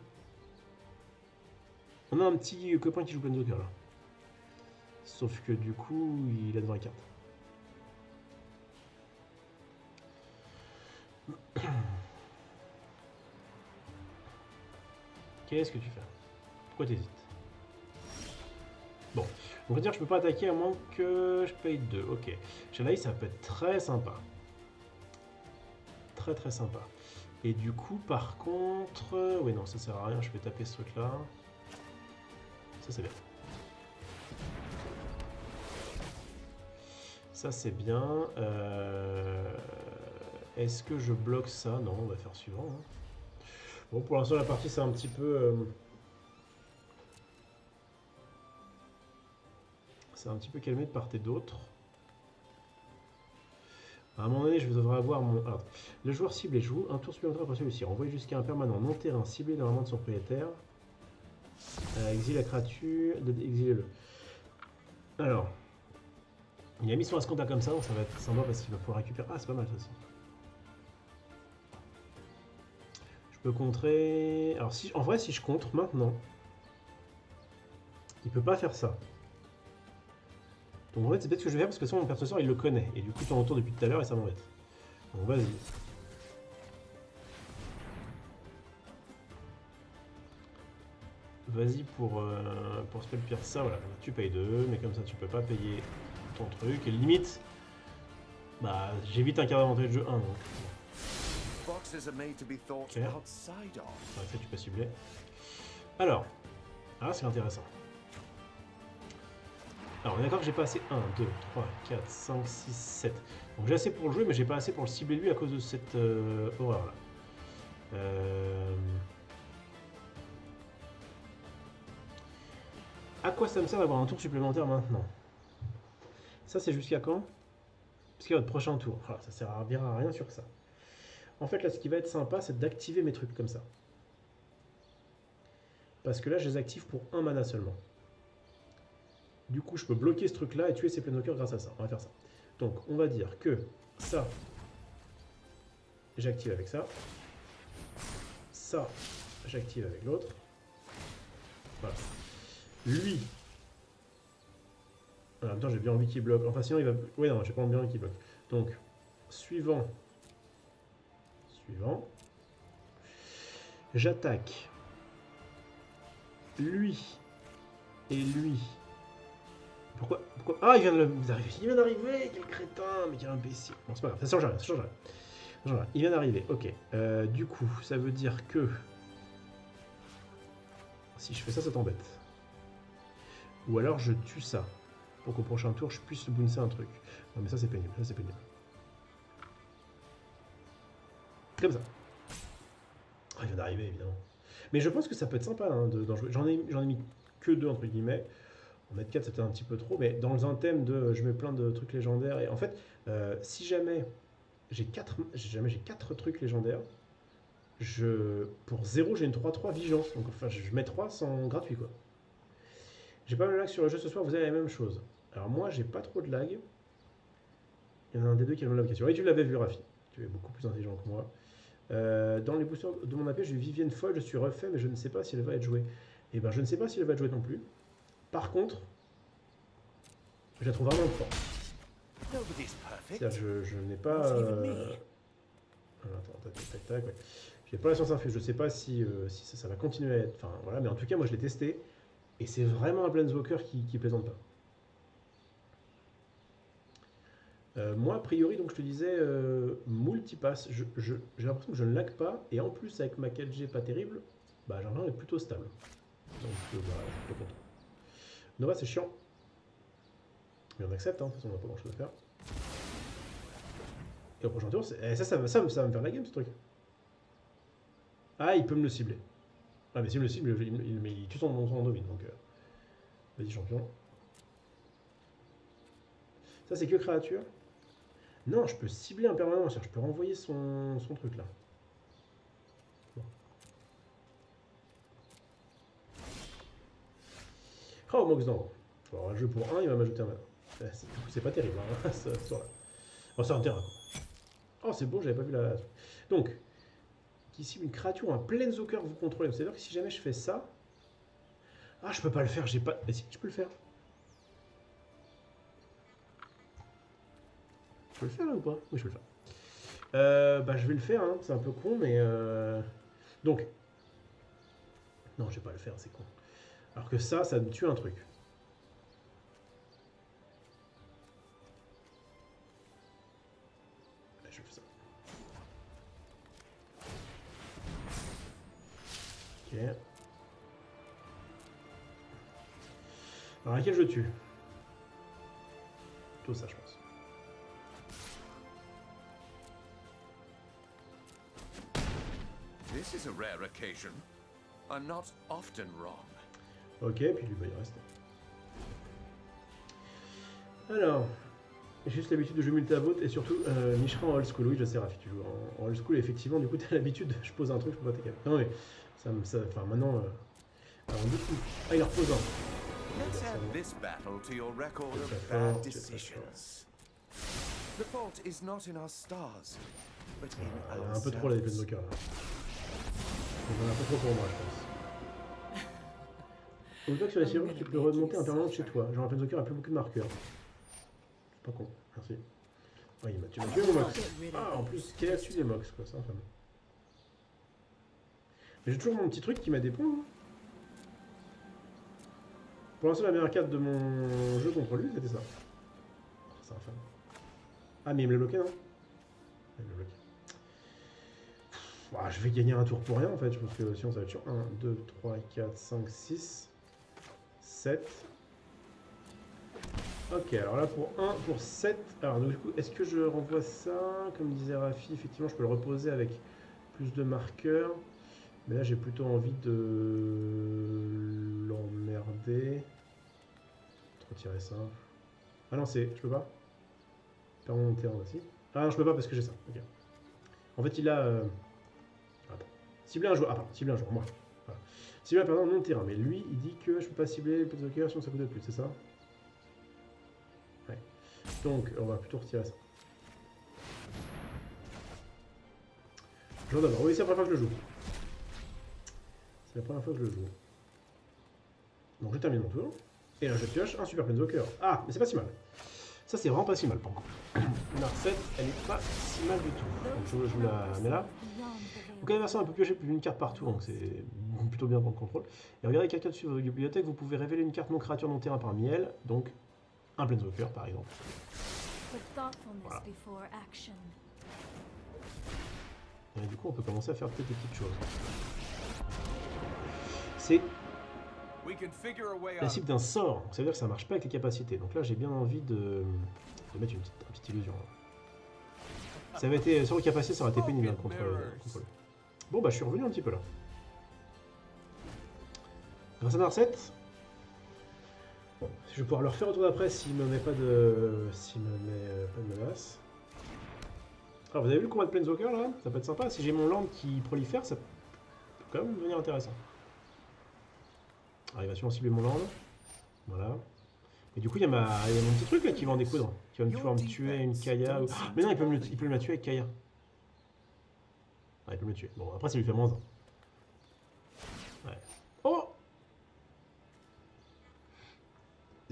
On a un petit copain qui joue Planeswalker là. Sauf que du coup, il a devant la carte. Qu'est-ce que tu fais? Pourquoi t'hésites? Bon, on va dire que je peux pas attaquer à moins que je paye deux. Ok, Shalai, ça peut être très sympa. Très très sympa. Et du coup, par contre... Oui, non, ça sert à rien, je vais taper ce truc-là. Ça, c'est bien. Ça, c'est bien. Euh... Est-ce que je bloque ça? Non, on va faire suivant. Hein. Bon, pour l'instant, la partie, c'est un petit peu... Euh, c'est un petit peu calmé de part et d'autre. À un moment donné, je devrais avoir mon... Alors, le joueur ciblé joue un tour supplémentaire après celui-ci. Renvoyé jusqu'à un permanent non terrain ciblé dans la main de son propriétaire. Euh, exile la créature... Exilez-le. Alors... Il a mis son Ascanta comme ça, donc ça va être sympa parce qu'il va pouvoir récupérer... Ah, c'est pas mal, ça aussi. Je peux contrer... Alors si en vrai, si je contre maintenant, il peut pas faire ça. Donc en fait, c'est peut-être ce que je vais faire parce que sinon mon perso sort, il le connaît. Et du coup, tu en entends depuis tout à l'heure et ça m'embête. Donc vas-y. vas-y pour, euh, pour spellpire ça, voilà, tu payes deux, mais comme ça tu peux pas payer ton truc, et limite, bah j'évite un quart d'avantage de un, donc. Okay. Ouais, ça tu peux cibler. Alors, ah c'est intéressant. Alors on est d'accord que j'ai pas assez un, deux, trois, quatre, cinq, six, sept. Donc j'ai assez pour le jouer, mais j'ai pas assez pour le cibler lui à cause de cette euh, horreur là. Euh... À quoi ça me sert d'avoir un tour supplémentaire maintenant? Ça c'est jusqu'à quand? Parce qu'il y a votre prochain tour. Voilà, ça sert à bien à rien sur ça. En fait là ce qui va être sympa c'est d'activer mes trucs comme ça. Parce que là je les active pour un mana seulement. Du coup je peux bloquer ce truc là et tuer ces Planeswalkers grâce à ça. On va faire ça. Donc on va dire que ça j'active avec ça. Ça, j'active avec l'autre. Voilà. Lui. Ah, en même temps, j'ai bien envie qu'il bloque. Enfin, sinon, il va. Oui, non, j'ai pas bien envie qu'il bloque. Donc, suivant. Suivant. J'attaque. Lui. Et lui. Pourquoi, Pourquoi Ah, il vient d'arriver. Il vient d'arriver. Quel crétin. Mais quel imbécile. Bon, c'est pas grave. Ça change rien. Ça change rien. Voilà, il vient d'arriver, ok. Euh, du coup, ça veut dire que... Si je fais ça, ça t'embête. Ou alors je tue ça, pour qu'au prochain tour, je puisse bouncer un truc. Non mais ça c'est pénible, ça c'est pénible. Comme ça. Ah, il vient d'arriver, évidemment. Mais je pense que ça peut être sympa hein, d'en jouer. J'en ai, j'en ai mis que deux, entre guillemets. En mettre quatre, c'est peut-être un petit peu trop, mais dans un thème de... Je mets plein de trucs légendaires, et en fait, euh, si jamais... J'ai quatre, jamais j'ai quatre trucs légendaires. Je, pour zéro, j'ai une trois trois vigilance. Donc enfin, je mets trois sans gratuit quoi. J'ai pas mal de lag sur le jeu ce soir, vous avez la même chose. Alors moi, j'ai pas trop de lag. Il y en a un des deux qui a le lag. Oui, tu l'avais vu, Rafi. Tu es beaucoup plus intelligent que moi. Euh, dans les boosters de mon A P, j'ai eu Vivienne Folle, je suis refait, mais je ne sais pas si elle va être jouée. Et ben, je ne sais pas si elle va être jouée non plus. Par contre, je la trouve vraiment forte. Je, je n'ai pas. Euh... Attends, tac, tac, tac, ouais. J'ai pas la science infuse. Je sais pas si, euh, si ça, ça va continuer à être. Enfin voilà, mais en tout cas, moi je l'ai testé et c'est vraiment un Planeswalker qui, qui plaisante pas. Euh, moi, a priori, donc je te disais, euh, multipass. J'ai l'impression que je ne lag pas et en plus avec ma quatre G pas terrible, bah j'en ai plutôt stable. Donc bah, je suis plutôt content. Nova, c'est chiant. Mais on accepte, hein, de toute façon on n'a pas grand chose à faire. Et au prochain tour, eh, ça, ça, ça, ça va me faire la game ce truc. Ah, il peut me le cibler. Ah, mais s'il me le cible, il, il, il, il tue son, son Dovin, donc. Euh... Vas-y, champion. Ça, c'est que créature. Non, je peux cibler en permanence, je peux renvoyer son, son truc là. Bon. Oh, Mox d'en haut. Je vais avoir un jeu pour un, il va m'ajouter un mana. C'est pas terrible, hein, ce soir-là. Bon, c'est un terrain. Oh, c'est bon, j'avais pas vu la... Donc, qui cible une créature, un Planeswalker que vous contrôlez. C'est-à-dire que si jamais je fais ça... Ah, je peux pas le faire, j'ai pas... Mais si, je peux le faire. Je peux le faire, là, ou pas? Oui, je peux le faire. Euh, bah, je vais le faire, hein. C'est un peu con, mais... Euh... Donc... Non, je vais pas le faire, c'est con. Alors que ça, ça me tue un truc. Ok. Alors à quel je tue? Tout ça je pense. This is a rare occasion. I'm not often wrong. Ok, puis lui bah, il reste. Alors, j'ai juste l'habitude de jouer multavote et surtout euh, Mishra en old school. Oui, je sais Rafi, tu joues en, en old school et effectivement du coup t'as l'habitude, je pose un truc, je peux pas t'écarter. Non mais. Ça me. Ça, enfin, maintenant. Euh... Alors, du coup. Ah, il est reposant. On a un peu trop la dépêche de cœur là. On en a un peu trop pour moi, je pense. Au bout sur les serrures, tu peux remonter en permanence chez toi. Genre, la dépêche de cœur a plus beaucoup de marqueurs. C'est pas con, merci. Oui, oh, tu m'as tué mon Mox. Ah, en plus, quel a tu des Mox, quoi, ça, infâme. J'ai toujours mon petit truc qui m'a des points. Hein. Pour l'instant, la meilleure carte de mon jeu contre lui, c'était ça. Oh, c'est infâme. Ah, mais il me l'a bloqué, non? Il me l'a bloqué. Pff, bah, je vais gagner un tour pour rien, en fait. Je pense que sinon, ça va être sur un, deux, trois, quatre, cinq, six, sept. Ok, alors là, pour un, pour sept. Alors, donc, du coup, est-ce que je renvoie ça? Comme disait Raffi, effectivement, je peux le reposer avec plus de marqueurs. Mais là, j'ai plutôt envie de l'emmerder. Retirer ça. Ah non, c'est... Je peux pas perdre mon terrain aussi. Ah non, je peux pas parce que j'ai ça. Ok. En fait, il a... Euh... Attends. Cibler un joueur. Ah pardon, cibler un joueur, moi. Voilà. Cibler, pardon, mon terrain. Mais lui, il dit que je peux pas cibler le petit joker si on ça coûte de plus, c'est ça? Ouais. Donc, on va plutôt retirer ça. Genre d'abord. Oui, c'est la première fois que je joue. C'est la première fois que je le joue. Donc je termine mon tour. Et là je pioche un super Planeswalker. Ah, mais c'est pas si mal. Ça c'est vraiment pas si mal pour moi. Narset, elle est pas si mal du tout. Donc je joue la Mela. Donc adversaire, on peut piocher plus d'une carte par tour, donc c'est plutôt bien pour le contrôle. Et regardez les cartes au-dessus de votre bibliothèque, vous pouvez révéler une carte non créature non terrain parmi elles, donc un Planeswalker par exemple. Voilà. Et du coup on peut commencer à faire peut-être des petites choses. C'est la cible d'un sort, donc ça veut dire que ça marche pas avec les capacités. Donc là j'ai bien envie de, de mettre une petite, une petite illusion. Ça avait été, sur les capacités ça aurait été pénible contre, contre lui. Bon bah je suis revenu un petit peu là. Grâce à Narset, bon, je vais pouvoir le refaire au tour d'après s'il me met pas de, s'il me met pas de menace. Alors vous avez vu le combat de Planeswalker là, ça peut être sympa. Si j'ai mon land qui prolifère, ça peut quand même devenir intéressant. Alors il va sûrement cibler mon land, voilà. Et du coup il y, a ma... il y a mon petit truc là qui va en découdre, qui va pouvoir me tuer une Kaya ou... Ah, mais non, il peut, me... il peut me la tuer avec Kaya. Ah, il peut me la tuer, bon après ça lui fait moins un. Ouais. Oh,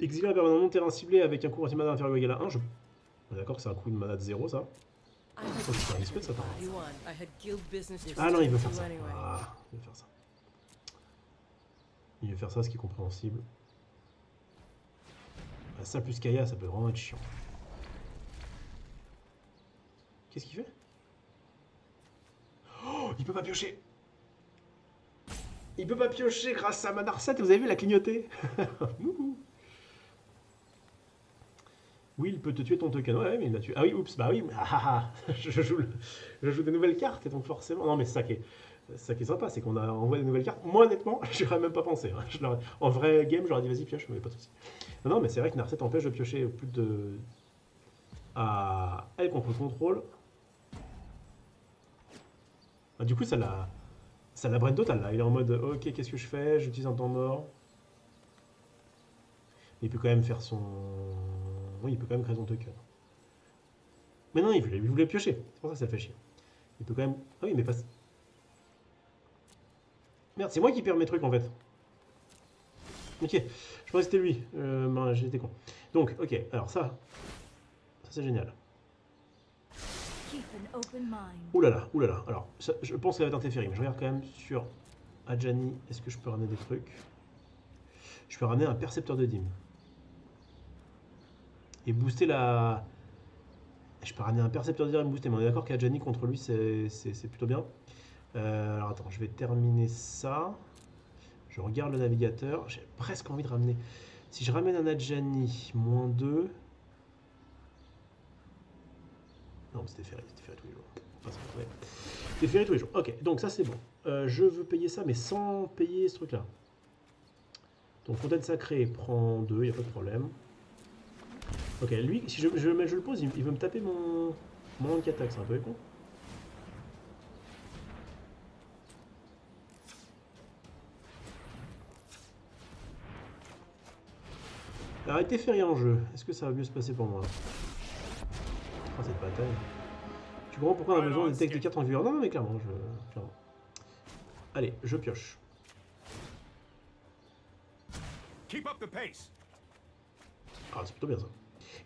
exiler un permanent non terrain ciblé avec un coût anti-mana inférieur ou égal à un, je... On est d'accord que c'est un coup de mana de zéro ça. Oh, c'est un respect de ça par contre. Ah non, il veut faire ça, ah, il veut faire ça. Il veut faire ça, ce qui est compréhensible. Bah, ça plus Kaya, ça peut vraiment être chiant. Qu'est-ce qu'il fait? Oh, il peut pas piocher. Il peut pas piocher grâce à ma Narset, vous avez vu la clignoter. Oui, il peut te tuer ton token. Ouais, mais il l'a tué. Ah oui, oups, bah oui. Ah, je, joue le... je joue des nouvelles cartes, et donc forcément... Non, mais ça qui est... Ça qui est sympa, c'est qu'on a envoyé des nouvelles cartes. Moi, honnêtement, je n'aurais même pas pensé. Hein. Je en vrai game, j'aurais dit vas-y, pioche, mais pas de soucis. Non, non, mais c'est vrai que Narset empêche de piocher plus de. À elle contre le contrôle. Ah, du coup, ça la. Ça la brenne totale là. Il est en mode ok, qu'est-ce que je fais? J'utilise un temps mort. Il peut quand même faire son. Oui, il peut quand même créer son token. Mais non, il voulait, il voulait piocher. C'est pour ça que ça fait chier. Il peut quand même. Ah oui, mais pas. Merde, c'est moi qui perds mes trucs en fait. Ok, je pensais que c'était lui. Euh, ben, j'étais con. Donc, ok, alors ça. Ça c'est génial. Oulala, oulala. Alors, ça, je pense qu'elle va être un Teferi, mais je regarde quand même sur Ajani. Est-ce que je peux ramener des trucs? Je peux ramener un percepteur de dim. Et booster la. Je peux ramener un percepteur de dim et booster, mais on est d'accord qu'Ajani contre lui c'est plutôt bien. Euh, alors attends, je vais terminer ça. Je regarde le navigateur. J'ai presque envie de ramener. Si je ramène un Ajani, moins deux. Non, c'était Teferi, c'était Teferi tous les jours. C'était Teferi tous les jours. Ok, donc ça c'est bon. Euh, je veux payer ça, mais sans payer ce truc-là. Donc Fontaine Sacrée prend deux, il n'y a pas de problème. Ok, lui, si je, je, je, je le pose, il, il veut me taper mon mon qui attaque, c'est un peu con. Alors, il Teferi en jeu, est-ce que ça va mieux se passer pour moi? Ah, cette bataille. Tu comprends pourquoi on a besoin des textes de cartes en vigueur? Non, non, mais clairement, je... clairement. Allez, je pioche. Ah, c'est plutôt bien ça.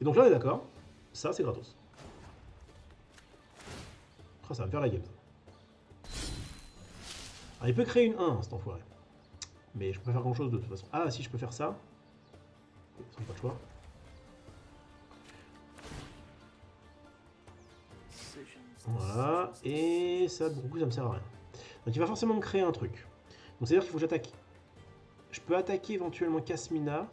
Et donc là, on est d'accord, ça, c'est gratos. Ah, ça va me faire la game, ça. Alors, il peut créer une un, cet enfoiré. Mais je peux pas faire grand-chose de toute façon. Ah, si, je peux faire ça. Ils n'ont pas le choix. Voilà, et ça, beaucoup, ça me sert à rien. Donc il va forcément me créer un truc. Donc c'est-à-dire qu'il faut que j'attaque. Je peux attaquer éventuellement Kasmina.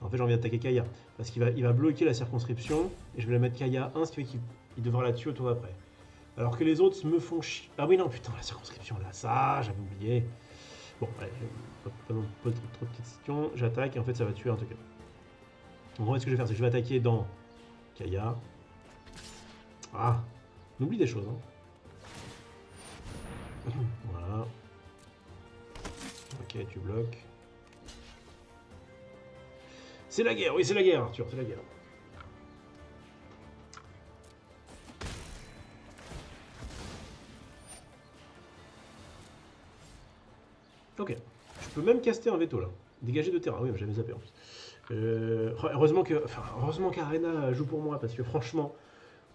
En fait j'ai envie d'attaquer Kaya, parce qu'il va, il va bloquer la circonscription, et je vais la mettre Kaya un, ce qui fait qu'il devra la tuer au tour d'après. Alors que les autres me font chier. Ah oui non, putain, la circonscription là, ça, j'avais oublié. Bon, allez, pas trop de questions, j'attaque, et en fait ça va tuer un truc. Donc en fait ce que je vais faire, c'est que je vais attaquer dans Kaya. Ah, on oublie des choses, hein. Voilà. Ok, tu bloques. C'est la guerre, oui, c'est la guerre, Arthur, c'est la guerre. Ok, je peux même caster un veto là. Dégager de terrain, oui, mais j'avais zappé en plus. Euh, heureusement que, enfin, heureusement qu'Arena joue pour moi, parce que franchement,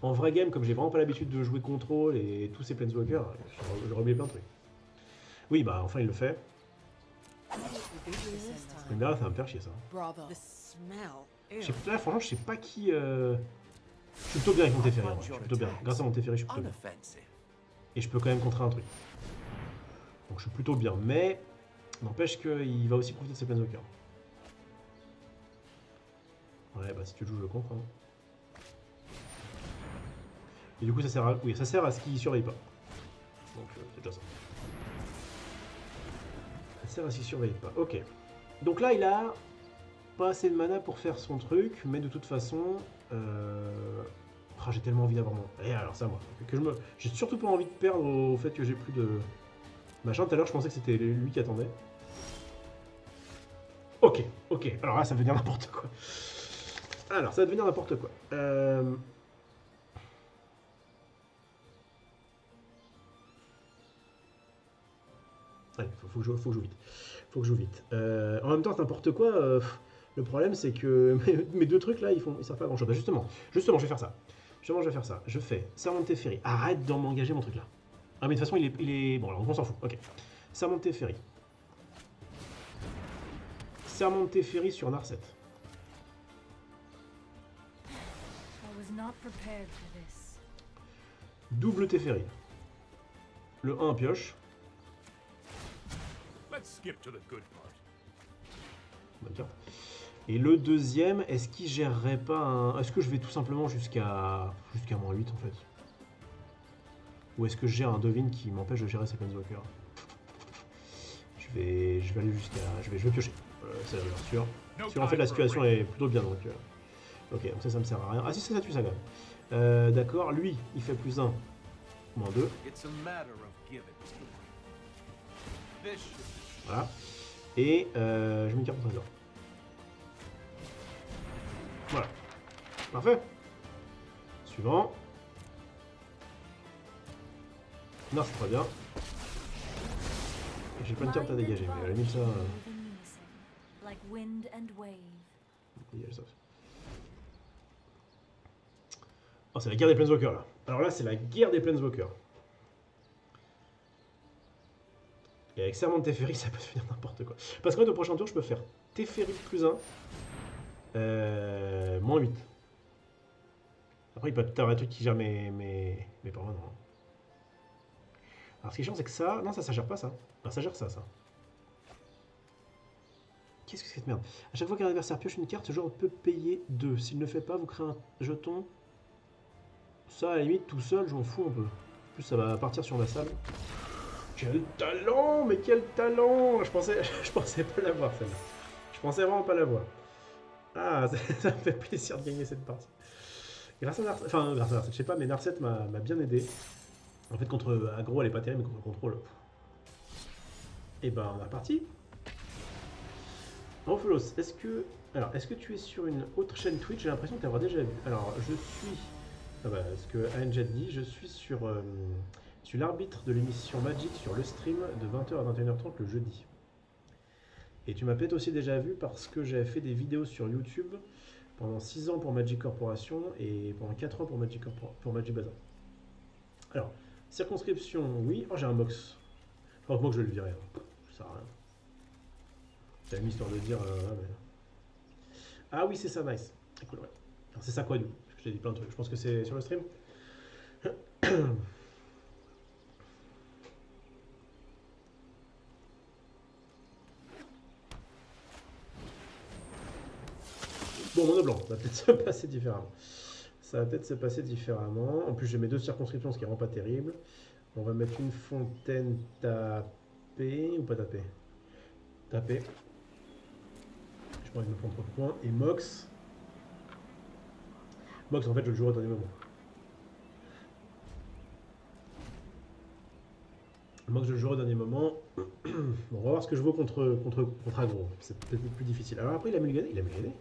en vrai game, comme j'ai vraiment pas l'habitude de jouer contrôle et tous ces Planeswalkers, j'aurais oublié plein de trucs. Oui, bah enfin il le fait. Mais là, ça va me faire chier ça. Là, franchement, je sais pas qui. Euh... Je suis plutôt bien avec mon Teferi. Ouais. Je suis plutôt bien. Grâce à mon Teferi, je suis plutôt bien. Et je peux quand même contrer un truc. Donc je suis plutôt bien, mais n'empêche qu'il va aussi profiter de ses Planeswalkers. Ouais, bah si tu joues, je le contre. Hein. Et du coup, ça sert à, oui, ça sert à ce qu'il surveille pas. Donc, euh, c'est déjà ça. Ça sert à ce qu'il surveille pas. Ok. Donc là, il a pas assez de mana pour faire son truc, mais de toute façon, euh... oh, j'ai tellement envie d'avoir mon. Et alors ça, moi, que je me, j'ai surtout pas envie de perdre au fait que j'ai plus de machin. Tout à l'heure, je pensais que c'était lui qui attendait. Ok, ok. Alors là, ça devient n'importe quoi. Alors, ça va devenir n'importe quoi. Euh... Allez, faut, faut, que je, faut que je joue vite. Faut que je joue vite. Euh, en même temps, c'est n'importe quoi. Euh, le problème, c'est que mes, mes deux trucs là, ils font, ils servent pas à grand chose. Bah justement, justement, je vais faire ça. Justement, je vais faire ça. Je fais Serment Teferi. Arrête d'en m'engager mon truc là. Ah mais de toute façon, il est, il est... bon. Alors, on s'en fout. Ok. Serment Teferi. Serment Teferi sur Narset. Double Teferi. Le un pioche. Bonne carte. Et le deuxième, est-ce qu'il gérerait pas un... Est-ce que je vais tout simplement jusqu'à... Jusqu'à moins huit en fait. Ou est-ce que je gère un Dovin qui m'empêche de gérer ses Planeswalkers? Je vais... Je vais aller jusqu'à... Je vais... Je vais piocher. Voilà, c'est la meilleure sûre. Parce que en fait la situation est plutôt bien donc... Euh... Ok, donc ça, ça me sert à rien. Ah si, ça, ça tue ça quand même. Euh, D'accord, lui, il fait plus un, moins deux. Voilà. Et euh, je mets une carte au trésor. Voilà. Parfait. Suivant. Non, c'est très bien. J'ai plein de cartes à dégager, mais elle a mis ça... Euh... Oh, c'est la guerre des Planeswalkers là. Alors là, c'est la guerre des Planeswalkers. Et avec Serment Teferi, ça peut devenir n'importe quoi. Parce qu'en fait, au prochain tour, je peux faire Teferi plus un, euh, moins huit. Après, il peut avoir un truc qui gère mes, mes, mes permanents. Alors, ce qui est chiant, c'est que ça. Non, ça, ça gère pas ça. Enfin, ça gère ça, ça. Qu'est-ce que c'est que cette merde? À chaque fois qu'un adversaire pioche une carte, ce joueur peut payer deux. S'il ne le fait pas, vous créez un jeton. Ça, à la limite, tout seul, je m'en fous un peu. En plus, ça va partir sur la salle. Quel talent! Mais quel talent! Je pensais, je pensais pas l'avoir, celle-là. Je pensais vraiment pas l'avoir. Ah, ça, ça me fait plaisir de gagner cette partie. Grâce à Narset... Enfin, grâce à Narset, je sais pas, mais Narset m'a bien aidé. En fait, contre aggro, elle est pas terrible, mais contre contrôle... Et ben, on est reparti. Rofellos, est-ce que... Alors, est-ce que tu es sur une autre chaîne Twitch? J'ai l'impression que tu l'avais déjà vu. Alors, je suis... Ah bah, ce que A N J dit, je suis sur, euh, sur l'arbitre de l'émission Magic sur le stream de vingt heures à vingt et une heures trente le jeudi. Et tu m'as peut-être aussi déjà vu parce que j'avais fait des vidéos sur YouTube pendant six ans pour Magic Corporation et pendant quatre ans pour Magic, Corpor pour Magic Bazar. Alors, circonscription, oui. Oh, j'ai un box. Je crois que moi que je vais le virer. Hein. Ça sert à rien. T'as mis histoire de dire. Euh, ouais, mais... Ah oui, c'est ça, nice. Cool, ouais. C'est ça quoi, du coup? Je t'ai dit plein de trucs. Je pense que c'est sur le stream. Bon, mono blanc, ça va peut-être se passer différemment. Ça va peut-être se passer différemment. En plus, j'ai mes deux circonscriptions, ce qui rend pas terrible. On va mettre une fontaine tapée ou pas tapée. Tapée. Je pense qu'il me prend trop de points. Et Mox. Mox, en fait, je le jouerai dans des moments. Mox, je le jouerai au dernier moment. Bon, on va voir ce que je vaux contre, contre, contre aggro. C'est peut-être plus difficile. Alors après, il a Mulgane. Il a Mulgane.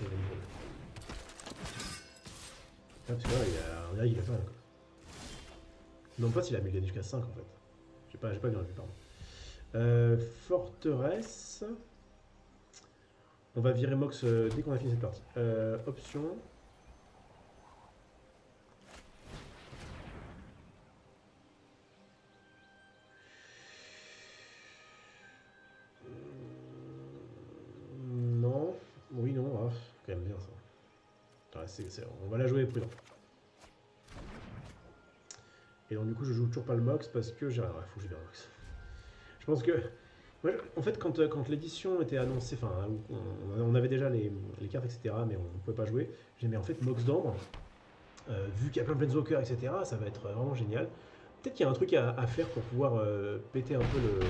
Il a Mulgane. Ah, parce que là, il a, là, il a pas. Non, pas s'il a Mulgane jusqu'à cinq en fait. J'ai pas, j'ai pas bien vu, pardon. Euh, forteresse. On va virer Mox euh, dès qu'on a fini cette partie. Euh, option. Non. Oui, non, ah, quand même bien ça. Ouais, c'est, c'est, on va la jouer prudent. Et donc du coup je joue toujours pas le Mox parce que j'ai rien, ouais, faut que j'ai bien le Mox. Je pense que, moi, en fait quand, quand l'édition était annoncée, enfin on, on avait déjà les, les cartes etc mais on ne pouvait pas jouer, j'ai mis en fait Mox d'ambre, euh, vu qu'il y a plein de Planeswalkers et cetera ça va être vraiment génial. Peut-être qu'il y a un truc à, à faire pour pouvoir euh, péter un peu le...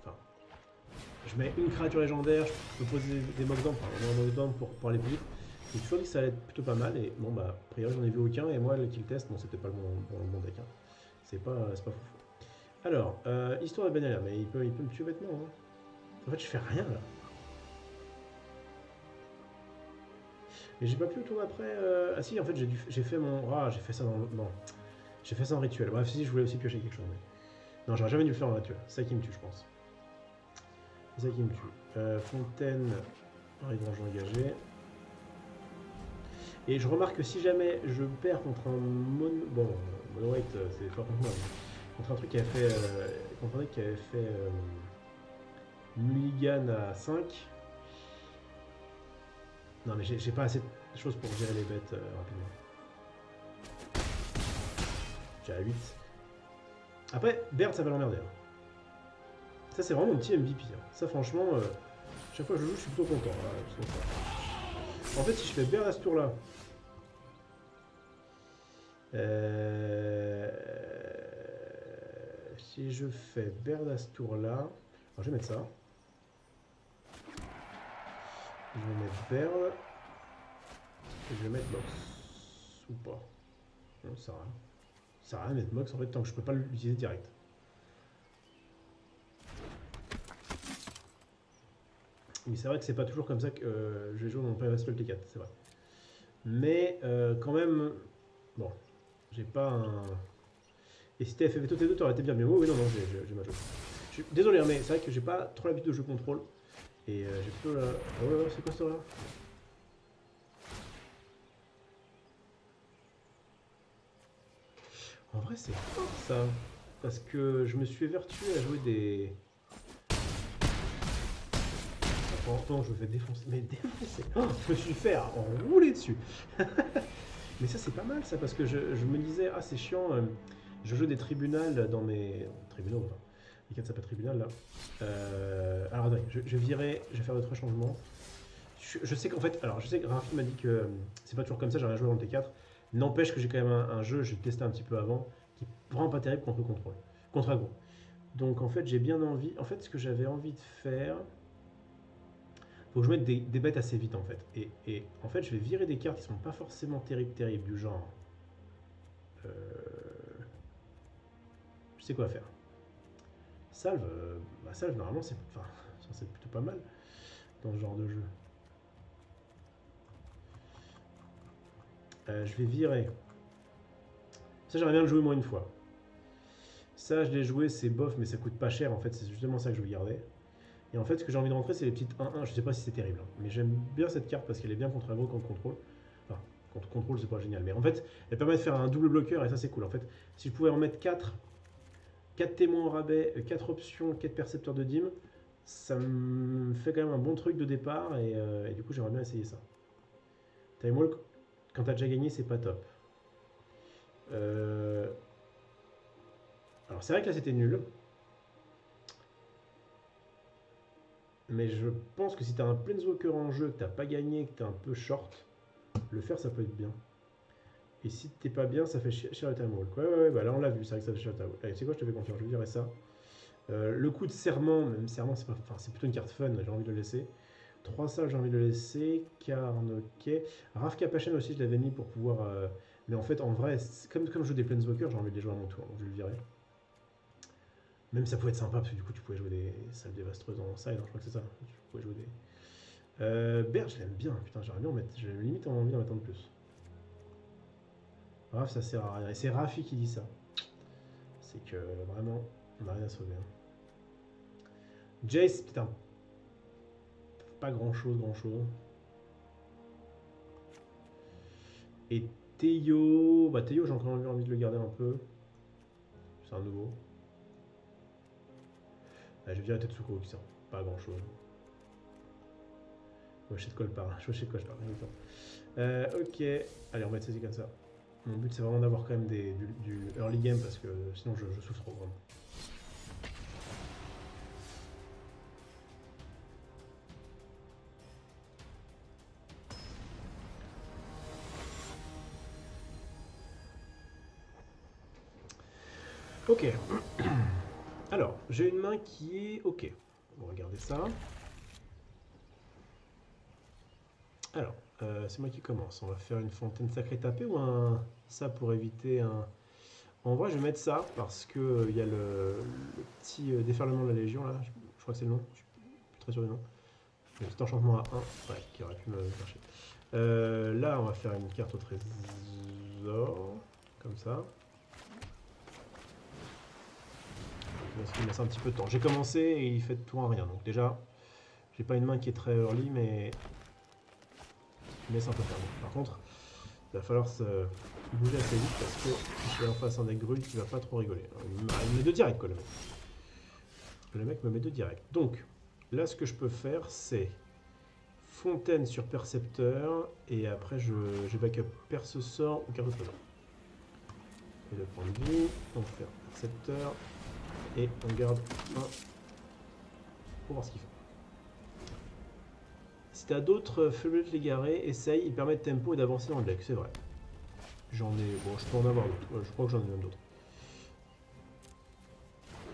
Enfin, je mets une créature légendaire, je peux poser des Mox d'ambre, enfin, un Mox d'ambre pour, pour aller plus vite. Et je trouve que ça allait être plutôt pas mal, et bon bah, a priori j'en ai vu aucun, et moi le kill test, bon c'était pas le bon, bon, le bon deck, hein. C'est pas, pas fou. Alors, euh, histoire de Benalla, mais il peut, il peut me tuer bêtement, hein. En fait je fais rien là. Mais j'ai pas pu le tour après, euh... ah si en fait j'ai fait mon, ah j'ai fait ça dans, non, j'ai fait ça en rituel, bref si je voulais aussi piocher quelque chose, mais... Non j'aurais jamais dû le faire en rituel, c'est ça qui me tue je pense. C'est ça qui me tue. Euh, fontaine, Régrange engagé. Et je remarque que si jamais je perds contre un mono... Bon, mono-white, c'est fort contre moi. Contre un truc qui avait fait... Euh, contre un truc qui avait fait... Euh, Mulligan à cinq. Non mais j'ai pas assez de choses pour gérer les bêtes euh, rapidement. J'ai à huit. Après, Baird, ça va l'emmerder. Hein. Ça c'est vraiment mon petit M V P. Hein. Ça franchement, euh, chaque fois que je joue, je suis plutôt content. Hein, en fait, si je fais Baird à ce tour-là, euh... si je fais Baird à ce tour-là, alors je vais mettre ça. Je vais mettre Baird. Et je vais mettre Mox ou pas. Non, ça sert à rien. Ça sert à rien de mettre Mox en fait tant que je peux pas l'utiliser direct. Mais c'est vrai que c'est pas toujours comme ça que euh, je vais jouer mon premier Vassal T quatre, c'est vrai. Mais euh, quand même, bon, j'ai pas un... Et si t'avais fait veto T deux, t'aurais été bien, mais oui, oui, non, non, j'ai ma chose. Désolé, mais c'est vrai que j'ai pas trop l'habitude de jeu contrôle. Et euh, j'ai plutôt la... Oh, ouais, ouais, c'est quoi ça là? En vrai, c'est fort ça. Parce que je me suis évertué à jouer des... Pourtant, je me fais défoncer, mais défoncer, oh, je me suis fait enrouler dessus. Mais ça, c'est pas mal, ça, parce que je, je me disais, ah, c'est chiant, euh, je joue des tribunaux dans mes... Tribunaux, enfin, les cartes s'appellent tribunal, là. Euh, alors, attendez, je, je virais, je vais faire deux, trois changements. Je, je sais qu'en fait, alors, je sais que Raffi m'a dit que euh, c'est pas toujours comme ça, j'ai rien joué dans le T quatre. N'empêche que j'ai quand même un, un jeu, j'ai testé un petit peu avant, qui est vraiment pas terrible contre le contrôle, contre aggro. Donc, en fait, j'ai bien envie... En fait, ce que j'avais envie de faire... Faut que je mette des, des bêtes assez vite en fait. Et, et en fait, je vais virer des cartes qui sont pas forcément terribles, terribles, du genre. Euh... Je sais quoi faire. Salve, euh... bah, salve normalement c'est enfin, c'est plutôt pas mal dans ce genre de jeu. Euh, je vais virer. Ça, j'aimerais bien le jouer au moins une fois. Ça, je l'ai joué, c'est bof, mais ça coûte pas cher en fait. C'est justement ça que je veux garder. Et en fait, ce que j'ai envie de rentrer, c'est les petites un un. Je sais pas si c'est terrible, hein, mais j'aime bien cette carte parce qu'elle est bien contre aggro, contre contrôle. Enfin, contre contrôle, c'est pas génial. Mais en fait, elle permet de faire un double bloqueur et ça, c'est cool. En fait, si je pouvais en mettre quatre, quatre témoins en rabais, quatre options, quatre percepteurs de dîmes, ça me fait quand même un bon truc de départ et, euh, et du coup j'aimerais bien essayer ça. Time Walk, quand t'as déjà gagné, c'est pas top. Euh... Alors c'est vrai que là c'était nul. Mais je pense que si t'as un Planeswalker en jeu, que t'as pas gagné, que t'es un peu short, le faire ça peut être bien. Et si t'es pas bien, ça fait chier le Time Walk. Ouais, ouais, ouais, bah là on l'a vu, c'est vrai que ça fait chier le Time Walk. Allez, tu sais quoi, je te fais confiance, je dirais ça. Euh, le coup de serment, même serment, c'est enfin, plutôt une carte fun, j'ai envie de le laisser. trois salles, j'ai envie de le laisser. Karn, ok. Raf Kapachan aussi, je l'avais mis pour pouvoir. Euh... Mais en fait, en vrai, comme, comme je joue des Planeswalkers, j'ai envie de les jouer à mon tour, donc je le virais. Même ça pouvait être sympa, parce que du coup, tu pouvais jouer des salles dévastreuses en side, hein, je crois que c'est ça. Tu pouvais jouer des. Euh, Berg, je l'aime bien, putain, j'aurais bien en mettre. J'ai limite envie d'en mettre un de plus. Raf, ça sert à rien. Et c'est Rafi qui dit ça. C'est que vraiment, on n'a rien à sauver. Hein. Jace, putain. Pas grand chose, grand chose. Et Teyo. Bah, Teyo, j'ai encore envie de le garder un peu. C'est un nouveau. Ah, je vais dire la tête Tetsuko qui sert pas grand chose. Ouais, je sais de quoi je parle. Je sais de quoi je parle. Euh, ok. Allez, on va être saisi comme ça. Mon but c'est vraiment d'avoir quand même des, du, du early game parce que sinon je, je souffre trop vraiment. Ok. Alors, j'ai une main qui est ok. On va regarder ça. Alors, euh, c'est moi qui commence. On va faire une fontaine sacrée tapée ou un ça pour éviter un... En vrai, je vais mettre ça parce que euh, y a le, le petit euh, déferlement de la Légion là. Je, je crois que c'est le nom. Je suis plus très sûr du nom. Le petit enchantement à un. Ouais, qui aurait pu me chercher. Euh, là, on va faire une carte au trésor. Comme ça. Il me laisse un petit peu de temps. J'ai commencé et il fait de tout en rien. Donc déjà, j'ai pas une main qui est très early, mais il me laisse un peu faire. Par contre, il va falloir se bouger assez vite parce que je suis en face d'un deck grue qui va pas trop rigoler. Il me met deux directs quoi le mec. Le mec me met deux directs. Donc là, ce que je peux faire, c'est fontaine sur percepteur et après je, je backup perce sort ou carte de trésor. Et le point de vue, on fait percepteur. Et on garde un pour voir ce qu'il fait. Si t'as d'autres faiblesses légarées, essaye, il permet de tempo et d'avancer dans le deck, c'est vrai. J'en ai. Bon, je peux en avoir d'autres. Je crois que j'en ai même d'autres.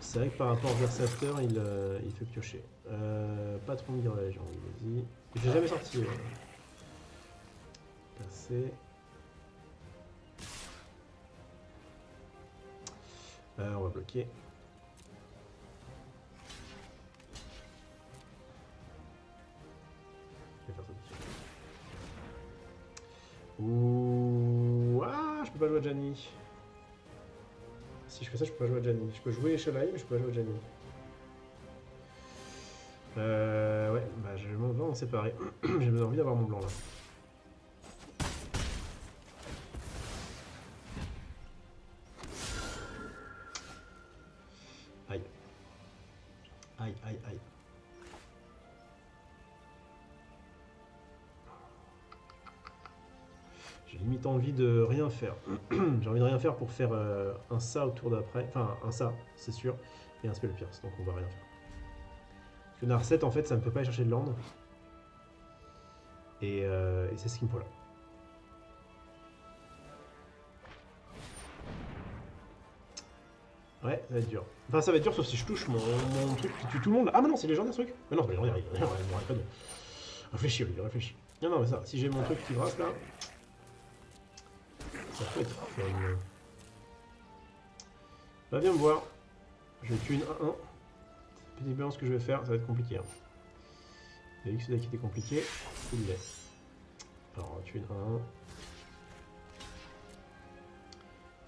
C'est vrai que par rapport au Versaster, il, euh, il fait piocher. Euh, pas trop me dire la jambe, vas-y. Je l'ai jamais sorti. Passer. Euh, on va bloquer. Ouh, ah, je peux pas jouer à Ajani. Si je fais ça, je peux pas jouer à Ajani. Je peux jouer Shalai, mais je peux pas jouer à Ajani. Euh, ouais, bah j'ai mon blanc en séparé. J'ai bien envie d'avoir mon blanc là. Aïe. Aïe, aïe, aïe. Limite envie de rien faire. J'ai envie de rien faire pour faire euh, un ça au tour d'après. Enfin, un ça, c'est sûr. Et un spell pierce, donc on va rien faire. Parce que Narset, en fait, ça ne peut pas aller chercher de land. Et, euh, et c'est ce qu'il me faut là. Ouais, ça va être dur. Enfin, ça va être dur sauf si je touche mon, mon truc qui tue tout le monde. Ah, mais non, c'est légendaire ce truc. Mais non, c'est légendaire. Réfléchis, Olivier, réfléchis. Non, non, mais ça, si j'ai mon truc qui brasse là. Ça peut être fun. Bah viens me voir. Je vais tuer une un un. C'est une expérience que je vais faire, ça va être compliqué. Hein. J'ai vu que ce deck était compliqué, il laisse. Alors on va tuer une un un.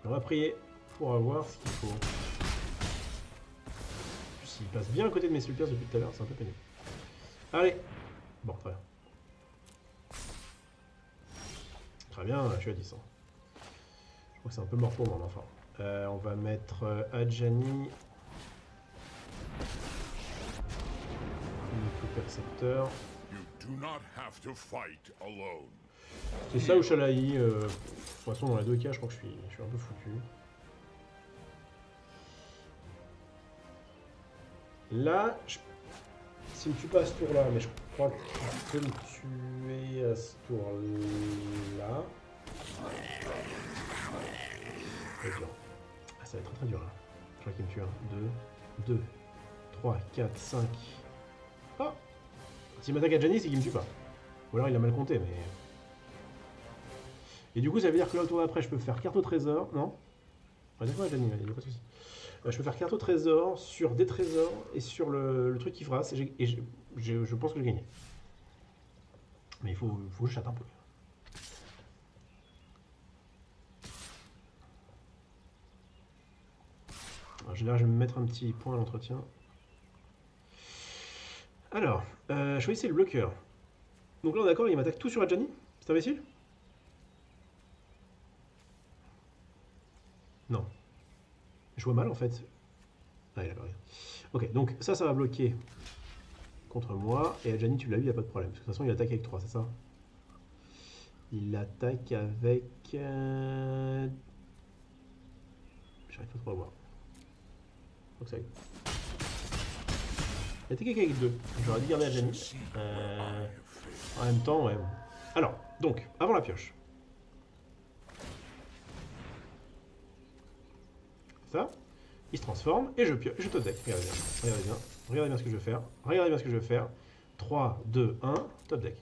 On va prier pour avoir ce qu'il faut. S'il passe bien à côté de mes super depuis tout à l'heure, c'est un peu pénible. Allez. Bon, très bien. Très bien, je suis à dix. Hein. Oh, c'est un peu mort pour moi, enfin. Euh, on va mettre euh, Ajani. percepteur. C'est ça ou Shalai. Euh, de toute façon, dans les deux cas, je crois que je suis, je suis un peu foutu. Là, je... si me tue pas à ce tour-là, mais je crois que je peux me tuer à ce tour-là. Ah, ça va être très dur là. Je crois qu'il me tue un, deux, trois, quatre, cinq. Ah, s'il m'attaque à Jani, c'est qu'il me tue pas. Ou alors il a mal compté, mais... Et du coup, ça veut dire que là, au tour d'après, je peux faire carte au trésor. Non. Ah, d'accord, Ajani, il n'y a pas de soucis. Je peux faire carte au trésor sur des trésors et sur le, le truc qui frappe. Et, et je, je, je pense que j'ai gagné. Mais il faut, faut que je chatte un peu. Alors, là, je vais me mettre un petit point à l'entretien. Alors, euh, choisissez le bloqueur. Donc là, on est d'accord, il m'attaque tout sur Ajani. C'est imbécile. Non. Je vois mal en fait. Ah, il a pas rien. Ok, donc ça, ça va bloquer contre moi. Et Ajani, tu l'as vu, il n'y a pas de problème. Parce que de toute façon, il attaque avec trois, c'est ça? Il attaque avec... Euh... J'arrive pas trop à voir. Donc ça y est. Il attaque avec deux. J'aurais dû garder Ajani. Euh... En même temps, ouais. Alors, donc, avant la pioche. Ça, il se transforme et je pioche, je te deck. Regardez bien, regardez bien, regardez bien ce que je vais faire, regardez bien ce que je vais faire. trois, deux, un, top deck.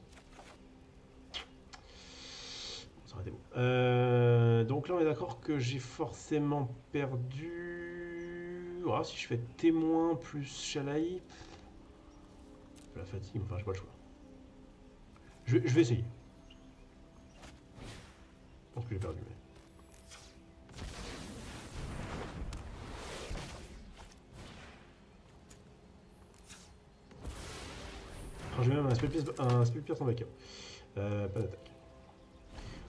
Ça aurait été beau. Euh, donc là, on est d'accord que j'ai forcément perdu. Oh, si je fais témoin plus Shalai, la fatigue, enfin, j'ai pas le choix. Je, je vais essayer. Je pense que j'ai perdu, mais. J'ai même un spell pierce, un spell pierce en backup. Euh, pas d'attaque.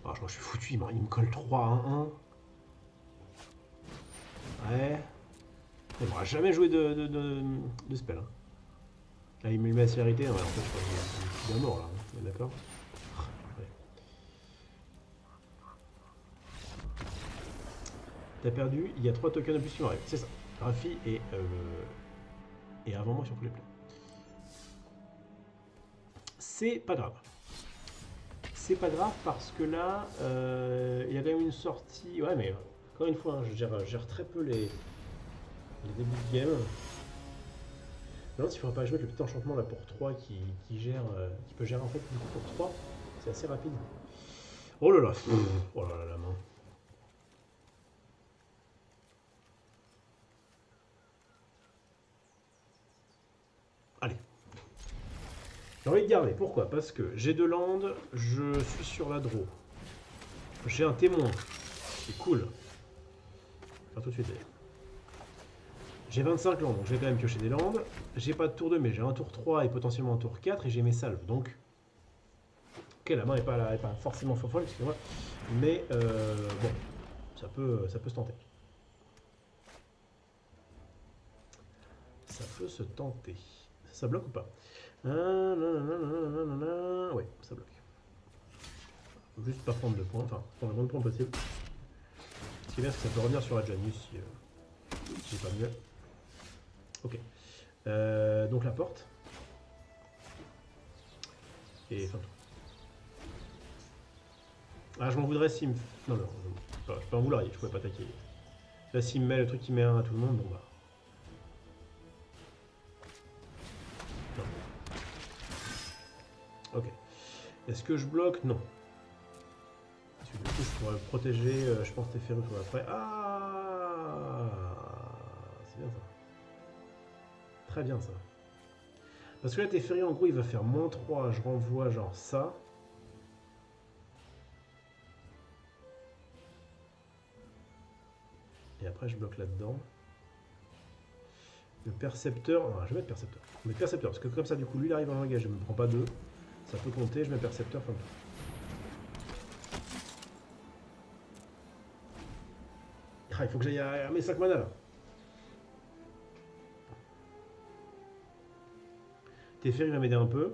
Ah, je crois que je suis foutu, il, il me colle trois, un, un. Ouais. Il m'aura jamais joué de, de, de, de spell. Hein. Là, il me met la célérité. Ouais, en fait, je crois qu'il est bien mort là. On est d'accord ? Ouais. T'as perdu, il y a trois tokens de plus qui m'arrivent. C'est ça. Raffi et, euh, et avant moi sur tous les plans. C'est pas grave. C'est pas grave parce que là, euh, il y a quand même une sortie. Ouais, mais encore une fois, hein, je, gère, je gère très peu les, les débuts de game. Je me demande s'il faudrait pas que je mette le petit enchantement là pour trois qui, qui gère, euh, qui peut gérer en fait du coup pour trois. C'est assez rapide. Oh là là, oh là là la main. Allez. J'ai envie de garder, pourquoi? Parce que j'ai deux landes, je suis sur la draw. J'ai un témoin, c'est cool. Enfin, tout de suite d'ailleurs. J'ai vingt-cinq landes, donc je vais quand même piocher des landes. J'ai pas de tour deux, mais j'ai un tour trois et potentiellement un tour quatre et j'ai mes salves. Donc, ok, la main n'est pas, pas forcément folle, excusez-moi. Mais euh, bon, ça peut, ça peut se tenter. Ça peut se tenter. Ça bloque ou pas? Ah, nanana, ouais, ça bloque. Faut juste pas prendre de points, enfin, prendre le moins de points possible. Ce qui est bien, c'est que ça peut revenir sur Ajani si, euh, si j'ai pas mieux. Ok. Euh, donc la porte. Et fin de tour. Ah, je m'en voudrais s'il me. Non, non, je peux pas en vouloir, je pouvais pas attaquer. Là, s'il me met le truc qui met un à tout le monde, bon bah. Ok. Est-ce que je bloque? Non. Parce que du coup, je pourrais protéger, euh, je pense, Teferi pour après. Ah, c'est bien ça. Très bien ça. Parce que là, Teferi, en gros, il va faire moins trois. Je renvoie genre ça. Et après, je bloque là-dedans. Le percepteur. Ah, je vais mettre percepteur. Je vais mettre percepteur. Parce que comme ça, du coup, lui, il arrive à engager. Je ne me prends pas deux. Ça peut compter, je mets percepteur comme ça. Ah, il faut que j'aille à mes cinq mana là. Teferi va m'aider un peu.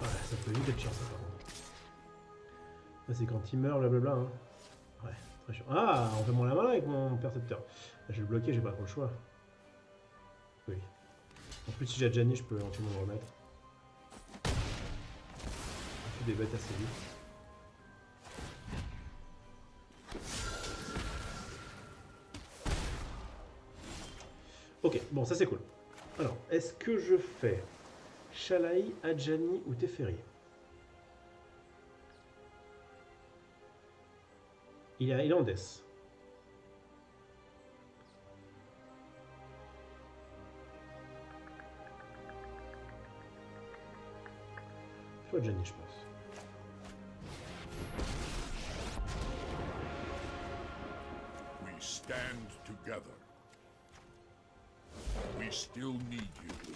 Voilà, ça peut vite être chiant ça par contre. Ça c'est quand il meurt, blablabla. Hein. Ouais, très chiant. Ah, on fait mon la main avec mon percepteur. Là, je vais le bloquer, j'ai pas trop le choix. Oui. En plus si j'ai Ajani, je peux éventuellement le remettre. Je suis des bêtes assez vite. Ok, bon ça c'est cool. Alors, est-ce que je fais Shalai, Ajani ou Teferi? Il est en death. Je vois Ajani, je pense. We stand together. We still need you.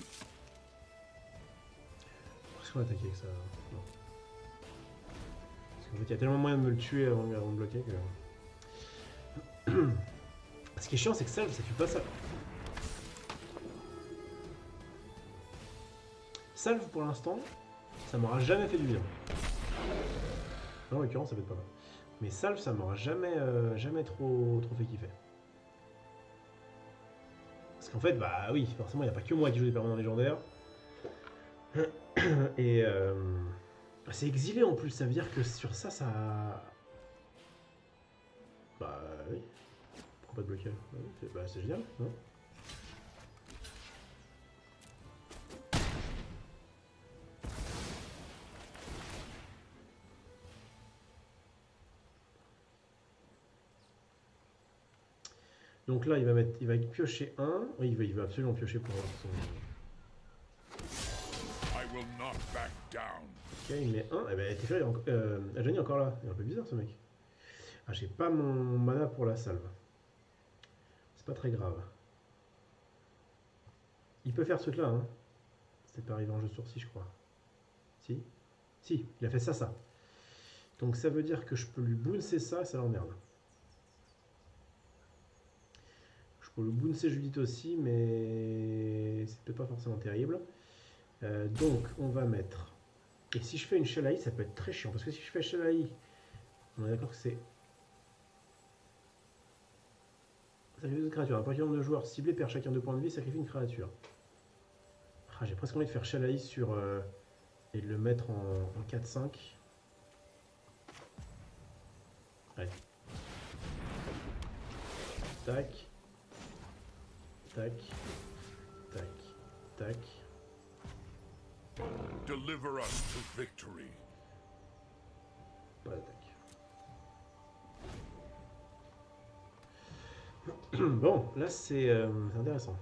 Est-ce qu'on va attaquer avec ça? Non. Parce qu'en fait, il y a tellement moyen de me le tuer avant, avant de bloquer que. Ce qui est chiant, c'est que ça, ça tue pas ça. Salve pour l'instant, ça m'aura jamais fait du bien. En l'occurrence, ça peut être pas mal. Mais salve, ça m'aura jamais, euh, jamais trop, trop fait kiffer. Parce qu'en fait, bah oui, forcément, il n'y a pas que moi qui joue des permanents légendaires. Et euh, c'est exilé en plus, ça veut dire que sur ça, ça. Bah oui. Pourquoi pas de bloquer? Bah c'est génial, non? Donc là, il va, mettre, il va piocher un. Oui, il va, il va absolument piocher pour son... Ok, il met un. Eh ben, Teferi, euh, Ajani est encore là. Il est un peu bizarre, ce mec. Ah, j'ai pas mon mana pour la salve. C'est pas très grave. Il peut faire ce truc-là, hein. C'est pas arrivé en jeu sourcil, je crois. Si? Si, il a fait ça, ça. Donc ça veut dire que je peux lui bouncer ça, ça l'emmerde. Pour le bouncer, je lui dis aussi, mais c'est peut-être pas forcément terrible. Euh, donc, on va mettre. Et si je fais une Shalai, ça peut être très chiant. Parce que si je fais Shalai, on est d'accord que c'est. Sacrifier deux créatures. Un petit nombre de joueurs ciblés perd chacun deux points de vie, sacrifie une créature. Ah, j'ai presque envie de faire Shalai sur. Euh, et de le mettre en, en quatre cinq. Ouais. Tac. Tac, tac, tac. Deliver us to victory. Pas d'attaque. Bon, là c'est euh, intéressant.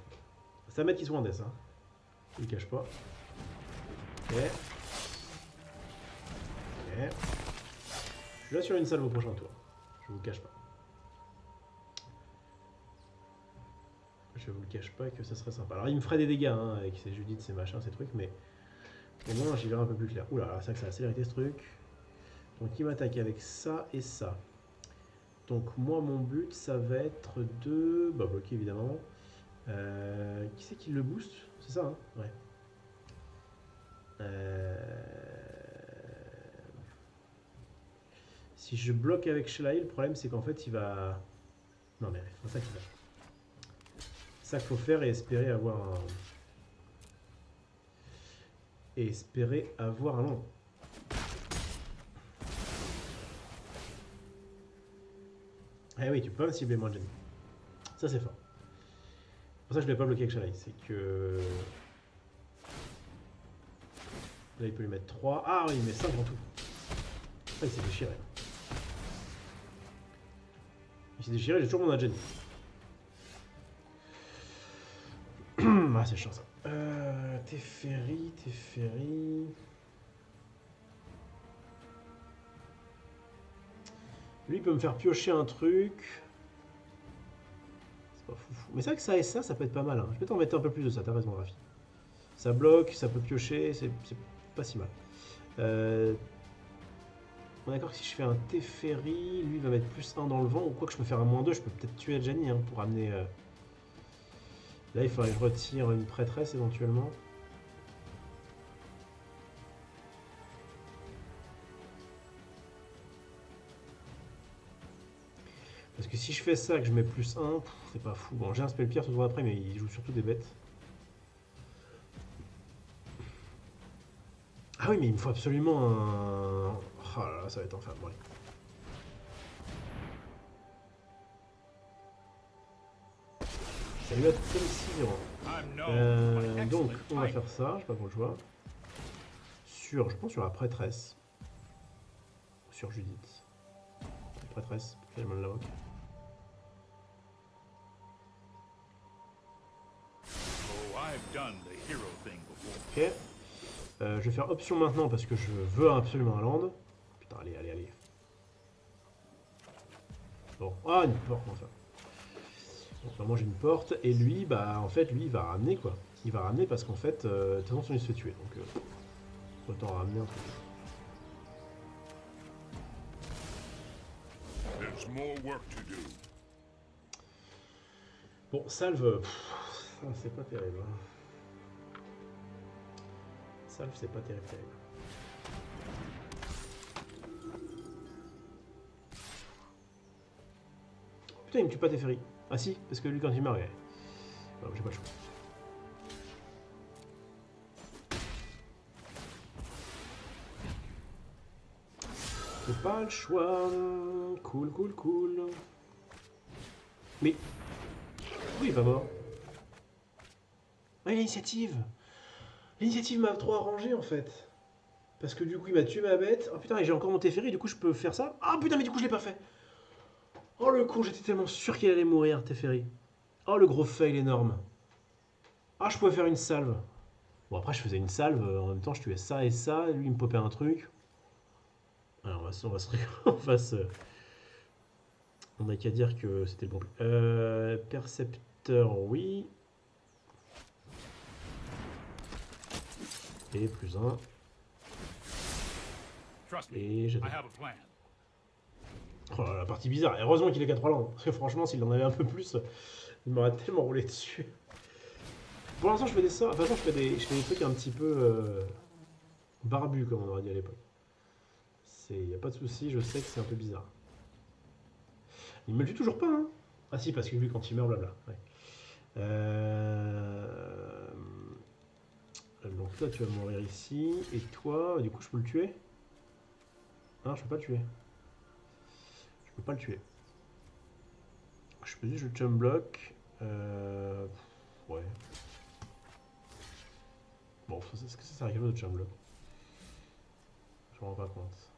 Ça met qu'ils sont en death, hein. Il cache pas. Ok. Ok. Je suis là sur une salve au prochain tour. Je vous cache pas. Je vous le cache pas que ça serait sympa. Alors il me ferait des dégâts hein, avec ses Judith, ses machins, ces trucs, mais au moins j'y verrai un peu plus clair. Oula, c'est vrai que ça a accéléré ce truc. Donc il m'attaque avec ça et ça. Donc moi mon but ça va être de... Bah bloquer évidemment. Euh... Qui c'est qui le booste? C'est ça hein? Ouais. Euh... Si je bloque avec Shalai, le problème c'est qu'en fait il va... Non mais c'est ça qu'il va... Ça qu'il faut faire et espérer avoir un... Et espérer avoir un long. Eh oui, tu peux pas cibler moins de Jenny. Ça c'est fort. Pour ça je ne l'ai pas bloqué avec Shalai, c'est que... Là il peut lui mettre trois. Ah oui, il met cinq en tout. Ah, il s'est déchiré. Il s'est déchiré, j'ai toujours mon Ajani. Ah, c'est chiant ça. Euh, Teferi, Teferi. Lui, il peut me faire piocher un truc. C'est pas foufou. Mais c'est vrai que ça et ça, ça peut être pas mal. Hein. Je vais t'en mettre un peu plus de ça, t'as raison, Rafi. Ça bloque, ça peut piocher, c'est pas si mal. Euh, On est d'accord que si je fais un Teferi, lui va mettre plus un dans le vent, ou quoi que je peux faire un moins deux, je peux peut-être tuer Ajani hein, pour amener... Euh... Là, il faudrait que je retire une prêtresse éventuellement. Parce que si je fais ça, que je mets plus un, c'est pas fou. Bon, j'ai un spell pierre tout le temps après, mais il joue surtout des bêtes. Ah oui, mais il me faut absolument un... Oh là là, ça va être enfer. Bon, allez. Salut à tous, euh, donc, on va faire ça, je sais pas pour le joueur. Sur, je pense, sur la prêtresse. Sur Judith. La prêtresse, elle me l'invoque. Ok. Euh, je vais faire option maintenant parce que je veux absolument un land. Putain, allez, allez, allez. Bon, ah, une porte, enfin. Donc, normalement, j'ai une porte. Et lui, bah, en fait, lui, il va ramener, quoi. Il va ramener parce qu'en fait, euh, de toute façon, il se fait tuer. Donc, euh, autant ramener un truc. There's more work to do. Bon, salve. Pff, ça, c'est pas terrible. Hein. Salve, c'est pas terrible, terrible. Putain, il me tue pas Teferi. Ah si, parce que lui quand il meurt, ouais. Bon, j'ai pas le choix. J'ai pas le choix. Cool, cool, cool. Mais... Oui, il va mort. Ah, l'initiative. L'initiative m'a trop arrangé en fait. Parce que du coup il m'a tué ma bête. Oh putain, et j'ai encore mon Teferi, du coup je peux faire ça. Ah putain, mais du coup je l'ai pas fait. Oh le con, j'étais tellement sûr qu'il allait mourir Teferi. Oh le gros fail énorme. Ah je pouvais faire une salve. Bon après je faisais une salve, en même temps je tuais ça et ça, et lui il me popait un truc. Alors on va se... On va se... On va se... On n'a qu'à dire que c'était le bon plan. Euh, Percepteur, oui. Et plus un. Et j'ai... Oh là, la partie bizarre. Et heureusement qu'il est qu'à trois langues. Parce que franchement, s'il en avait un peu plus, il m'aurait tellement roulé dessus. Pour l'instant, je fais des sorts. Enfin, je fais des, je fais des trucs un petit peu euh, barbus, comme on aurait dit à l'époque. Il n'y a pas de souci, je sais que c'est un peu bizarre. Il me le tue toujours pas, hein. Ah si, parce que lui, quand il meurt, blabla. Ouais. Euh... Donc toi, tu vas mourir ici. Et toi, du coup, je peux le tuer? Non, je peux pas le tuer. Je peux pas le tuer. Je peux juste le jump block. Euh... Ouais. Bon, est-ce que ça sert à quelque chose de jump block? Je m'en rends pas compte.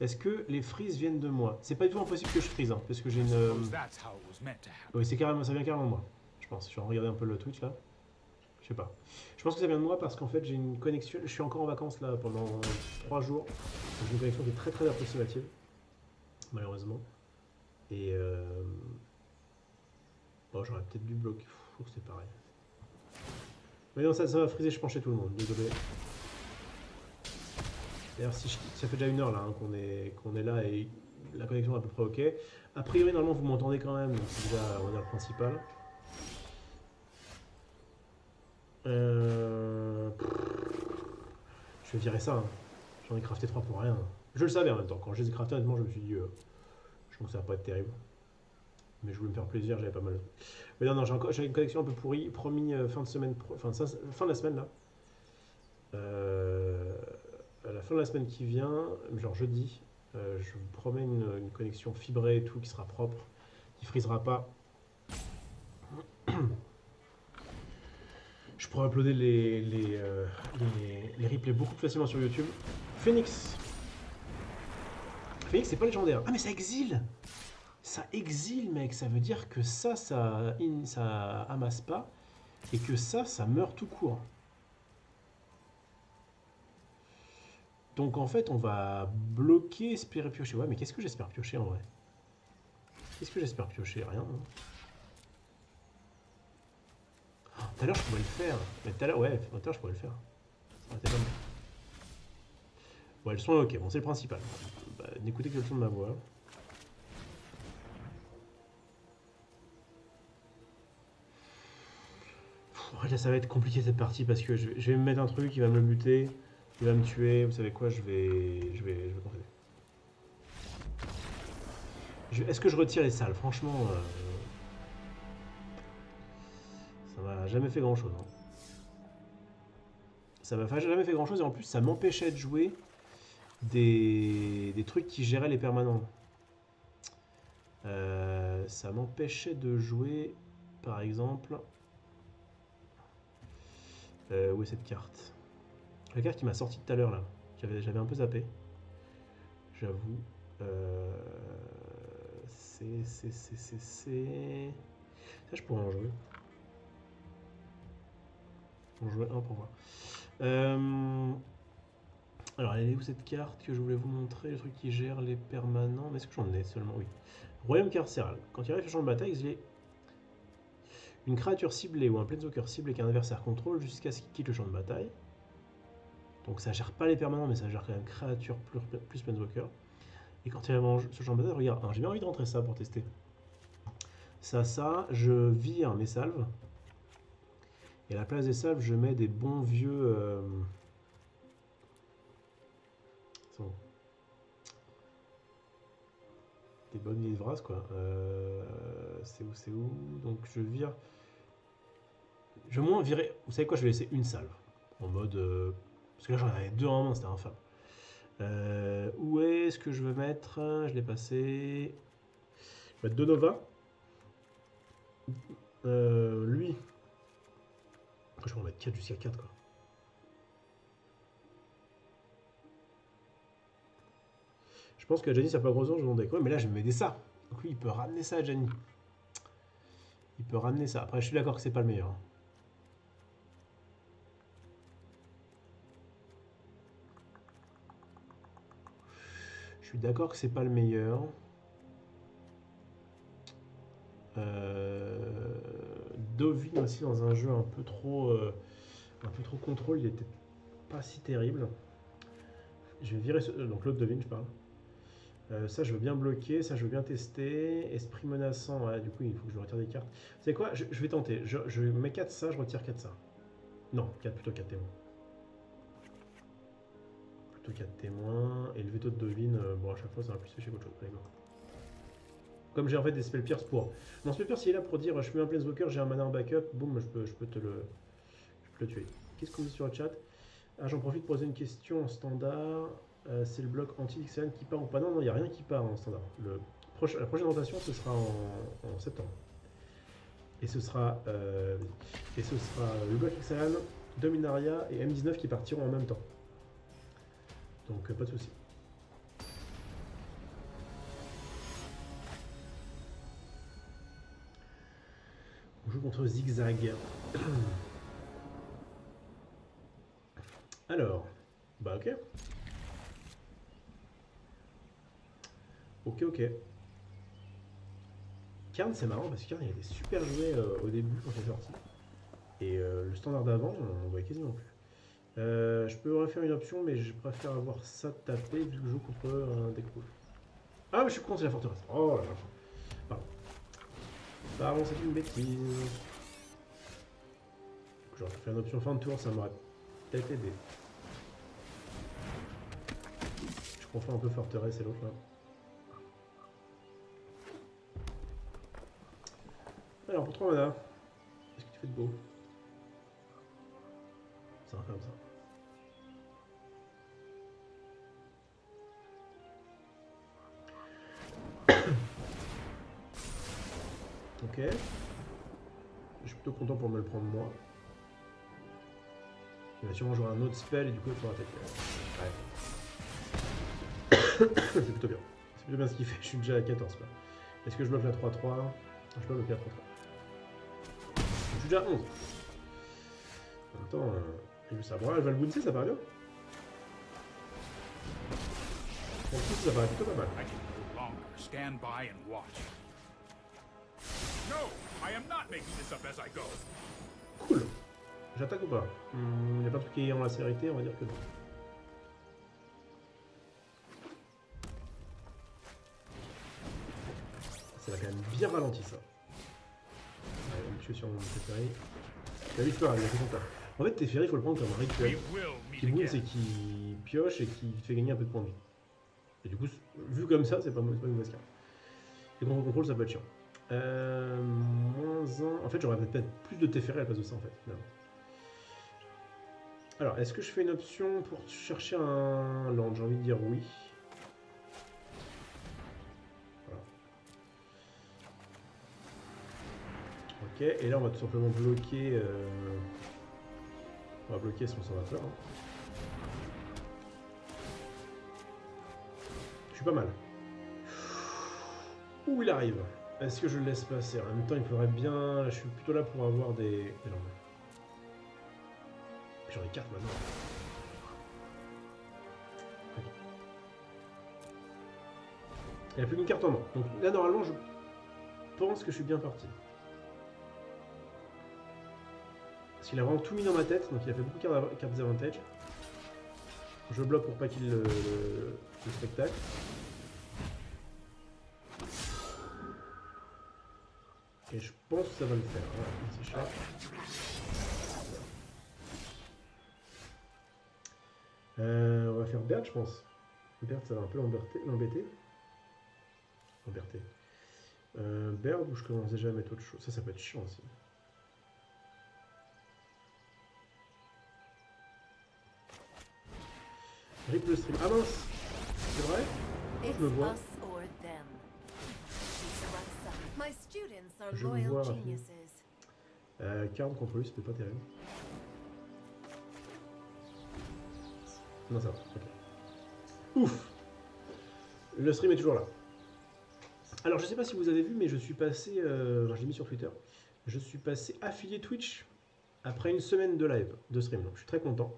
Est-ce que les frises viennent de moi? C'est pas du tout impossible que je frise, hein, parce que j'ai une... Oui, c'est carrément, ça vient carrément de moi, je pense. Je suis en train de regarder un peu le Twitch là. Je sais pas. Je pense que ça vient de moi parce qu'en fait j'ai une connexion. Je suis encore en vacances là pendant trois jours. J'ai une connexion qui est très très approximative, malheureusement. Et euh... bon, j'aurais peut-être dû bloquer. Faut que c'est pareil. Mais non, ça, ça va friser, je pense, chez tout le monde. Désolé. D'ailleurs, si je... ça fait déjà une heure là hein, qu'on est... qu'on est là et la connexion est à peu près ok. A priori, normalement, vous m'entendez quand même. Donc c'est déjà, on va dire, le principal. Euh... Je vais virer ça. Hein. J'en ai crafté trois pour rien. Je le savais en même temps. Quand je les ai craftés, honnêtement, je me suis dit, euh, je pense que ça va pas être terrible. Mais je voulais me faire plaisir, j'avais pas mal. Mais non, non, j'ai une collection un peu pourrie. Promis, euh, fin de semaine, pro... enfin, ça, fin de la semaine là. Euh... À la fin de la semaine qui vient, genre jeudi, euh, je vous promets une, une connexion fibrée et tout qui sera propre, qui frisera pas. Je pourrais uploader les, les, euh, les, les replays beaucoup plus facilement sur YouTube. Phoenix. Phoenix, c'est pas légendaire. Ah, mais ça exile. Ça exile, mec. Ça veut dire que ça, ça, in, ça amasse pas. Et que ça, ça meurt tout court. Donc, en fait, on va bloquer, espérer piocher. Ouais, mais qu'est-ce que j'espère piocher, en vrai? Qu'est-ce que j'espère piocher? Rien, non? Tout à l'heure je pourrais le faire. Mais tout à l'heure, ouais, tout à l'heure je pourrais le faire. c'est comme... Ouais, le son est ok, bon, c'est le principal. Bah, n'écoutez que le son de ma voix. Pff, là, ça va être compliqué cette partie parce que je vais, je vais me mettre un truc, il va me le buter, il va me tuer. Vous savez quoi, je vais, je vais, je vais concéder. Je... Est-ce que je retire les salles? Franchement, euh... ça m'a jamais fait grand chose. Hein. Ça m'a jamais fait grand chose et en plus ça m'empêchait de jouer des... des trucs qui géraient les permanents. Euh... Ça m'empêchait de jouer par exemple. Euh, où est cette carte? La carte qui m'a sorti tout à l'heure là. J'avais un peu zappé. J'avoue. Euh... C'est, c'est, c'est, c'est, c'est... Ça, je pourrais en jouer. On jouait un pour voir. Euh... Alors, elle est où cette carte que je voulais vous montrer? Le truc qui gère les permanents. Mais est-ce que j'en ai seulement? Oui. Royaume carcéral. Quand il arrive sur le champ de bataille, il y a une créature ciblée ou un planeswalker ciblé qu'un adversaire contrôle jusqu'à ce qu'il quitte le champ de bataille. Donc, ça gère pas les permanents, mais ça gère quand même créature plus planeswalker. Et quand il arrive sur le champ de bataille, regarde, hein, j'ai bien envie de rentrer ça pour tester. Ça, ça, je vire mes salves. Et à la place des salves, je mets des bons vieux... Euh... C'est bon. Des bonnes vieilles phrases, quoi. Euh... C'est où, c'est où? Donc je vire... Je vais au moins virer... Vous savez quoi? Je vais laisser une salve. En mode... Euh... Parce que là, j'en avais deux en main, c'était infâme. Euh... Où est-ce que je veux mettre? Je l'ai passé... Je vais mettre deux Nova. Euh, lui... Je vais en mettre quatre jusqu'à quatre quoi. Je pense que Ajani ça n'a pas gros sens, je demandais quoi, mais là je vais m'aider ça. Donc lui il peut ramener ça à Ajani. Il peut ramener ça. Après je suis d'accord que c'est pas le meilleur. Hein. Je suis d'accord que c'est pas le meilleur. Euh... Dovin aussi dans un jeu un peu trop euh, un peu trop contrôle, il était pas si terrible. Je vais virer ce, donc l'autre Dovin je parle. Euh, ça je veux bien bloquer, ça je veux bien tester. Esprit menaçant, ouais, du coup il faut que je retire des cartes. C'est quoi, je, je vais tenter, je, je mets quatre ça, je retire quatre ça. Non, quatre plutôt quatre témoins. Plutôt quatre témoins. Et le veto de Dovin, euh, bon à chaque fois ça va plus chez autre chose. Allez, go. Comme j'ai en fait des spell pierce pour. Mon spell pierce il est là pour dire je mets un planeswalker, j'ai un mana en backup, boum, je peux, je peux te le je peux le tuer. Qu'est-ce qu'on dit sur le chat? Ah, j'en profite pour poser une question en standard. Euh, c'est le bloc anti-Dixalan qui part ou pas? Non, non, il n'y a rien qui part en standard. Le proche, la prochaine rotation ce sera en, en septembre. Et ce sera euh, et ce sera le bloc Dixalan, Dominaria et M dix-neuf qui partiront en même temps. Donc euh, pas de soucis. On joue contre Zigzag. Alors, bah ok. Ok, ok. Karn, c'est marrant parce que Karn, il était super joué euh, au début quand c'est sorti. Et euh, le standard d'avant, on ne voyait quasiment plus. Euh, je peux refaire une option, mais je préfère avoir ça tapé vu que je joue contre un deck cool. Ah, mais je suis contre la forteresse. Oh là là. Pardon. Pardon, c'est une bêtise. J'aurais fait une option fin de tour, ça m'aurait peut-être aidé. Je confonds un peu forteresse et l'autre là. Alors pour trois mana, qu'est-ce que tu fais de beau? Ça va comme ça. Ok, je suis plutôt content pour me le prendre moi. Il va sûrement jouer un autre spell et du coup il faudra peut-être... Ouais. C'est plutôt bien. C'est plutôt bien ce qu'il fait, je suis déjà à quatorze là. Est-ce que je bloque la trois trois? Je peux bloquer la trois trois. Je suis déjà à onze. En même temps, euh, je vais savoir, je vais le bouncer, ça paraît bien. En plus ça paraît plutôt pas mal. Cool. J'attaque ou pas? Il n'y a pas de truc qui est en lacérité, on va dire que non. Ça va quand même bien ralenti ça. Allez, on va le tuer sur mon Teferi. La victoire, il a fait son taf. En fait, Teferi, il faut le prendre comme un rituel. Qui boule, c'est qu'il pioche et qui fait gagner un peu de points de vie. Et du coup, vu comme ça, c'est pas une mauvaise carte. Et quand on contrôle, ça peut être chiant. Euh, moins un... En fait, j'aurais peut-être plus de Teferi à la place de ça, en fait, finalement. Alors, est-ce que je fais une option pour chercher un land? J'ai envie de dire oui. Voilà. Ok, et là, on va tout simplement bloquer... Euh... On va bloquer son salvateur. Hein. Je suis pas mal. Ouh, il arrive. Est-ce que je le laisse passer? En même temps, il faudrait bien... Je suis plutôt là pour avoir des... des J'en ai quatre maintenant. Okay. Il n'y a plus qu'une carte en main. Donc là, normalement, je pense que je suis bien parti. Parce qu'il a vraiment tout mis dans ma tête. Donc il a fait beaucoup de cartes d'avantage. Je bloque pour pas qu'il le, le, le spectacle. Et je pense que ça va le faire. Voilà, c'est cher. Euh, on va faire Bert, je pense. Bert, ça va un peu l'embêter. L'embêter. Euh, Bert, ou je commence déjà à mettre autre chose. Ça, ça peut être chiant aussi. Rip le stream. Ah mince! C'est vrai? Je me vois. Je me vois. Euh, Karn contre lui, c'était pas terrible. Non, ça va. Okay. Ouf! Le stream est toujours là. Alors, je sais pas si vous avez vu, mais je suis passé... Euh, enfin, je l'ai mis sur Twitter. Je suis passé affilié Twitch après une semaine de live, de stream. Donc, je suis très content.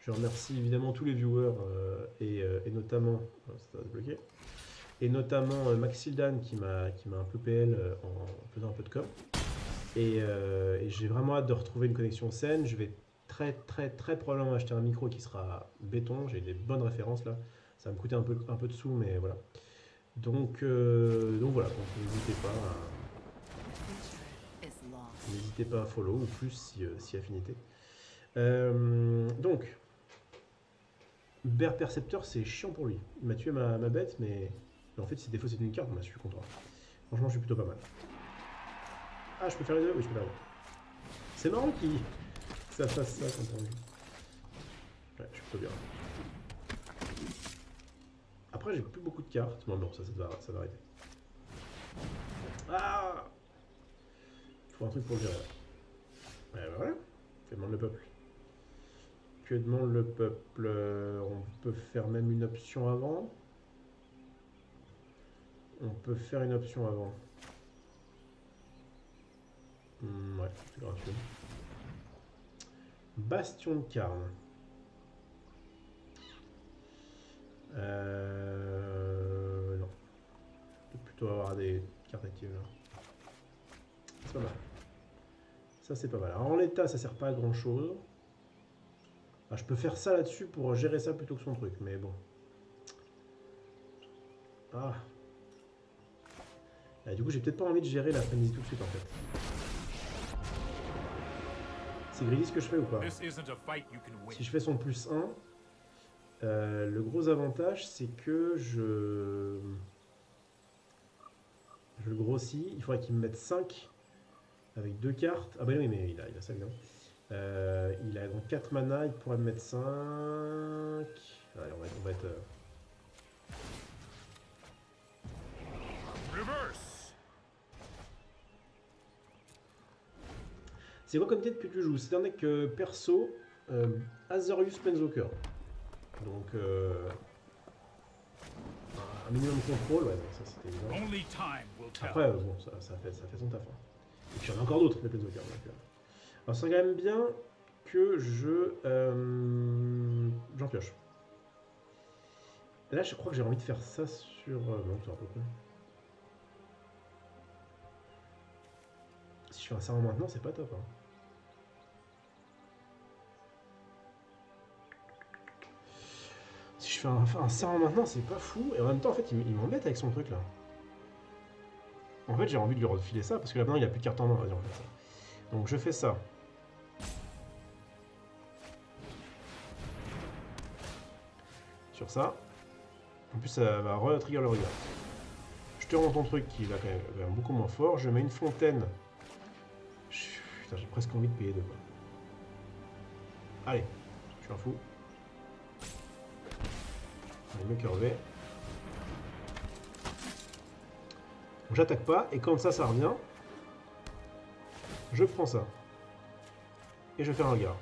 Je remercie évidemment tous les viewers euh, et, euh, et notamment... Euh, ça va débloquer. Et notamment euh, Maxildan qui m'a qui m'a un peu P L euh, en faisant un peu de com. Et, euh, et j'ai vraiment hâte de retrouver une connexion saine. Je vais très très très probablement acheter un micro qui sera béton. J'ai des bonnes références là. Ça va me coûter un peu, un peu de sous, mais voilà. Donc, euh, donc voilà, n'hésitez pas à, n'hésitez pas à follow ou plus si, euh, si affinité. Euh, donc, Bear Percepteur, c'est chiant pour lui. Il m'a tué ma, ma bête, mais... mais en fait, si défaut c'est une carte, moi je suis content. Franchement, je suis plutôt pas mal. Ah, je peux faire les deux? Oui, je peux faire les deux. C'est marrant qu'il... ça fasse ça quand on... Ouais, je suis plutôt bien. Après, j'ai plus beaucoup de cartes. Bon, bon, ça, ça va, ça va arrêter. Ah! Il faut un truc pour le gérer. Ouais, bah ben voilà. Que demande le peuple? Que demande le peuple? On peut faire même une option avant. On peut faire une option avant. Mmh, ouais, c'est gratuit. Bastion de Karn. Euh... Non. Je peux plutôt avoir des cartes actives là. C'est pas mal. Ça c'est pas mal. Alors en l'état ça sert pas à grand chose. Alors, je peux faire ça là-dessus pour gérer ça plutôt que son truc, mais bon. Ah. Et du coup j'ai peut-être pas envie de gérer la frénésie tout de suite en fait. C'est Grixis que je fais ou pas? Si je fais son plus un, euh, le gros avantage c'est que je... je le grossis, il faudrait qu'il me mette cinq avec deux cartes. Ah bah oui mais il a, il a ça évidemment. Euh, il a donc quatre mana, il pourrait me mettre cinq... Allez on va, on va être... Euh... C'est quoi comme tête que tu joues? C'est un deck euh, perso, euh, Azorius Planeswalker. Donc, euh, un minimum de contrôle, ouais, ça c'était évident. Après, euh, bon, ça, ça, fait, ça fait son taf. Hein. Et puis il y en a encore d'autres, les Planeswalkers. Donc, euh. Alors, c'est quand même bien que je. Euh, J'en pioche. Là, je crois que j'ai envie de faire ça sur. Euh, non, c'est un peu con. Si je fais un serment maintenant, c'est pas top. Hein. je fais un, un serment maintenant, c'est pas fou. Et en même temps, en fait, il m'embête avec son truc là. En fait, j'ai envie de lui refiler ça parce que là maintenant, il n'y a plus de carte en main. En fait. Donc, je fais ça. Sur ça. En plus, ça va re-trigger le regard. Je te rends ton truc qui va quand même, quand même beaucoup moins fort. Je mets une fontaine. Je... Putain, j'ai presque envie de payer deux. Allez, je suis un fou. Allez, me curver. J'attaque pas, et quand ça, ça revient, je prends ça. Et je fais un regard.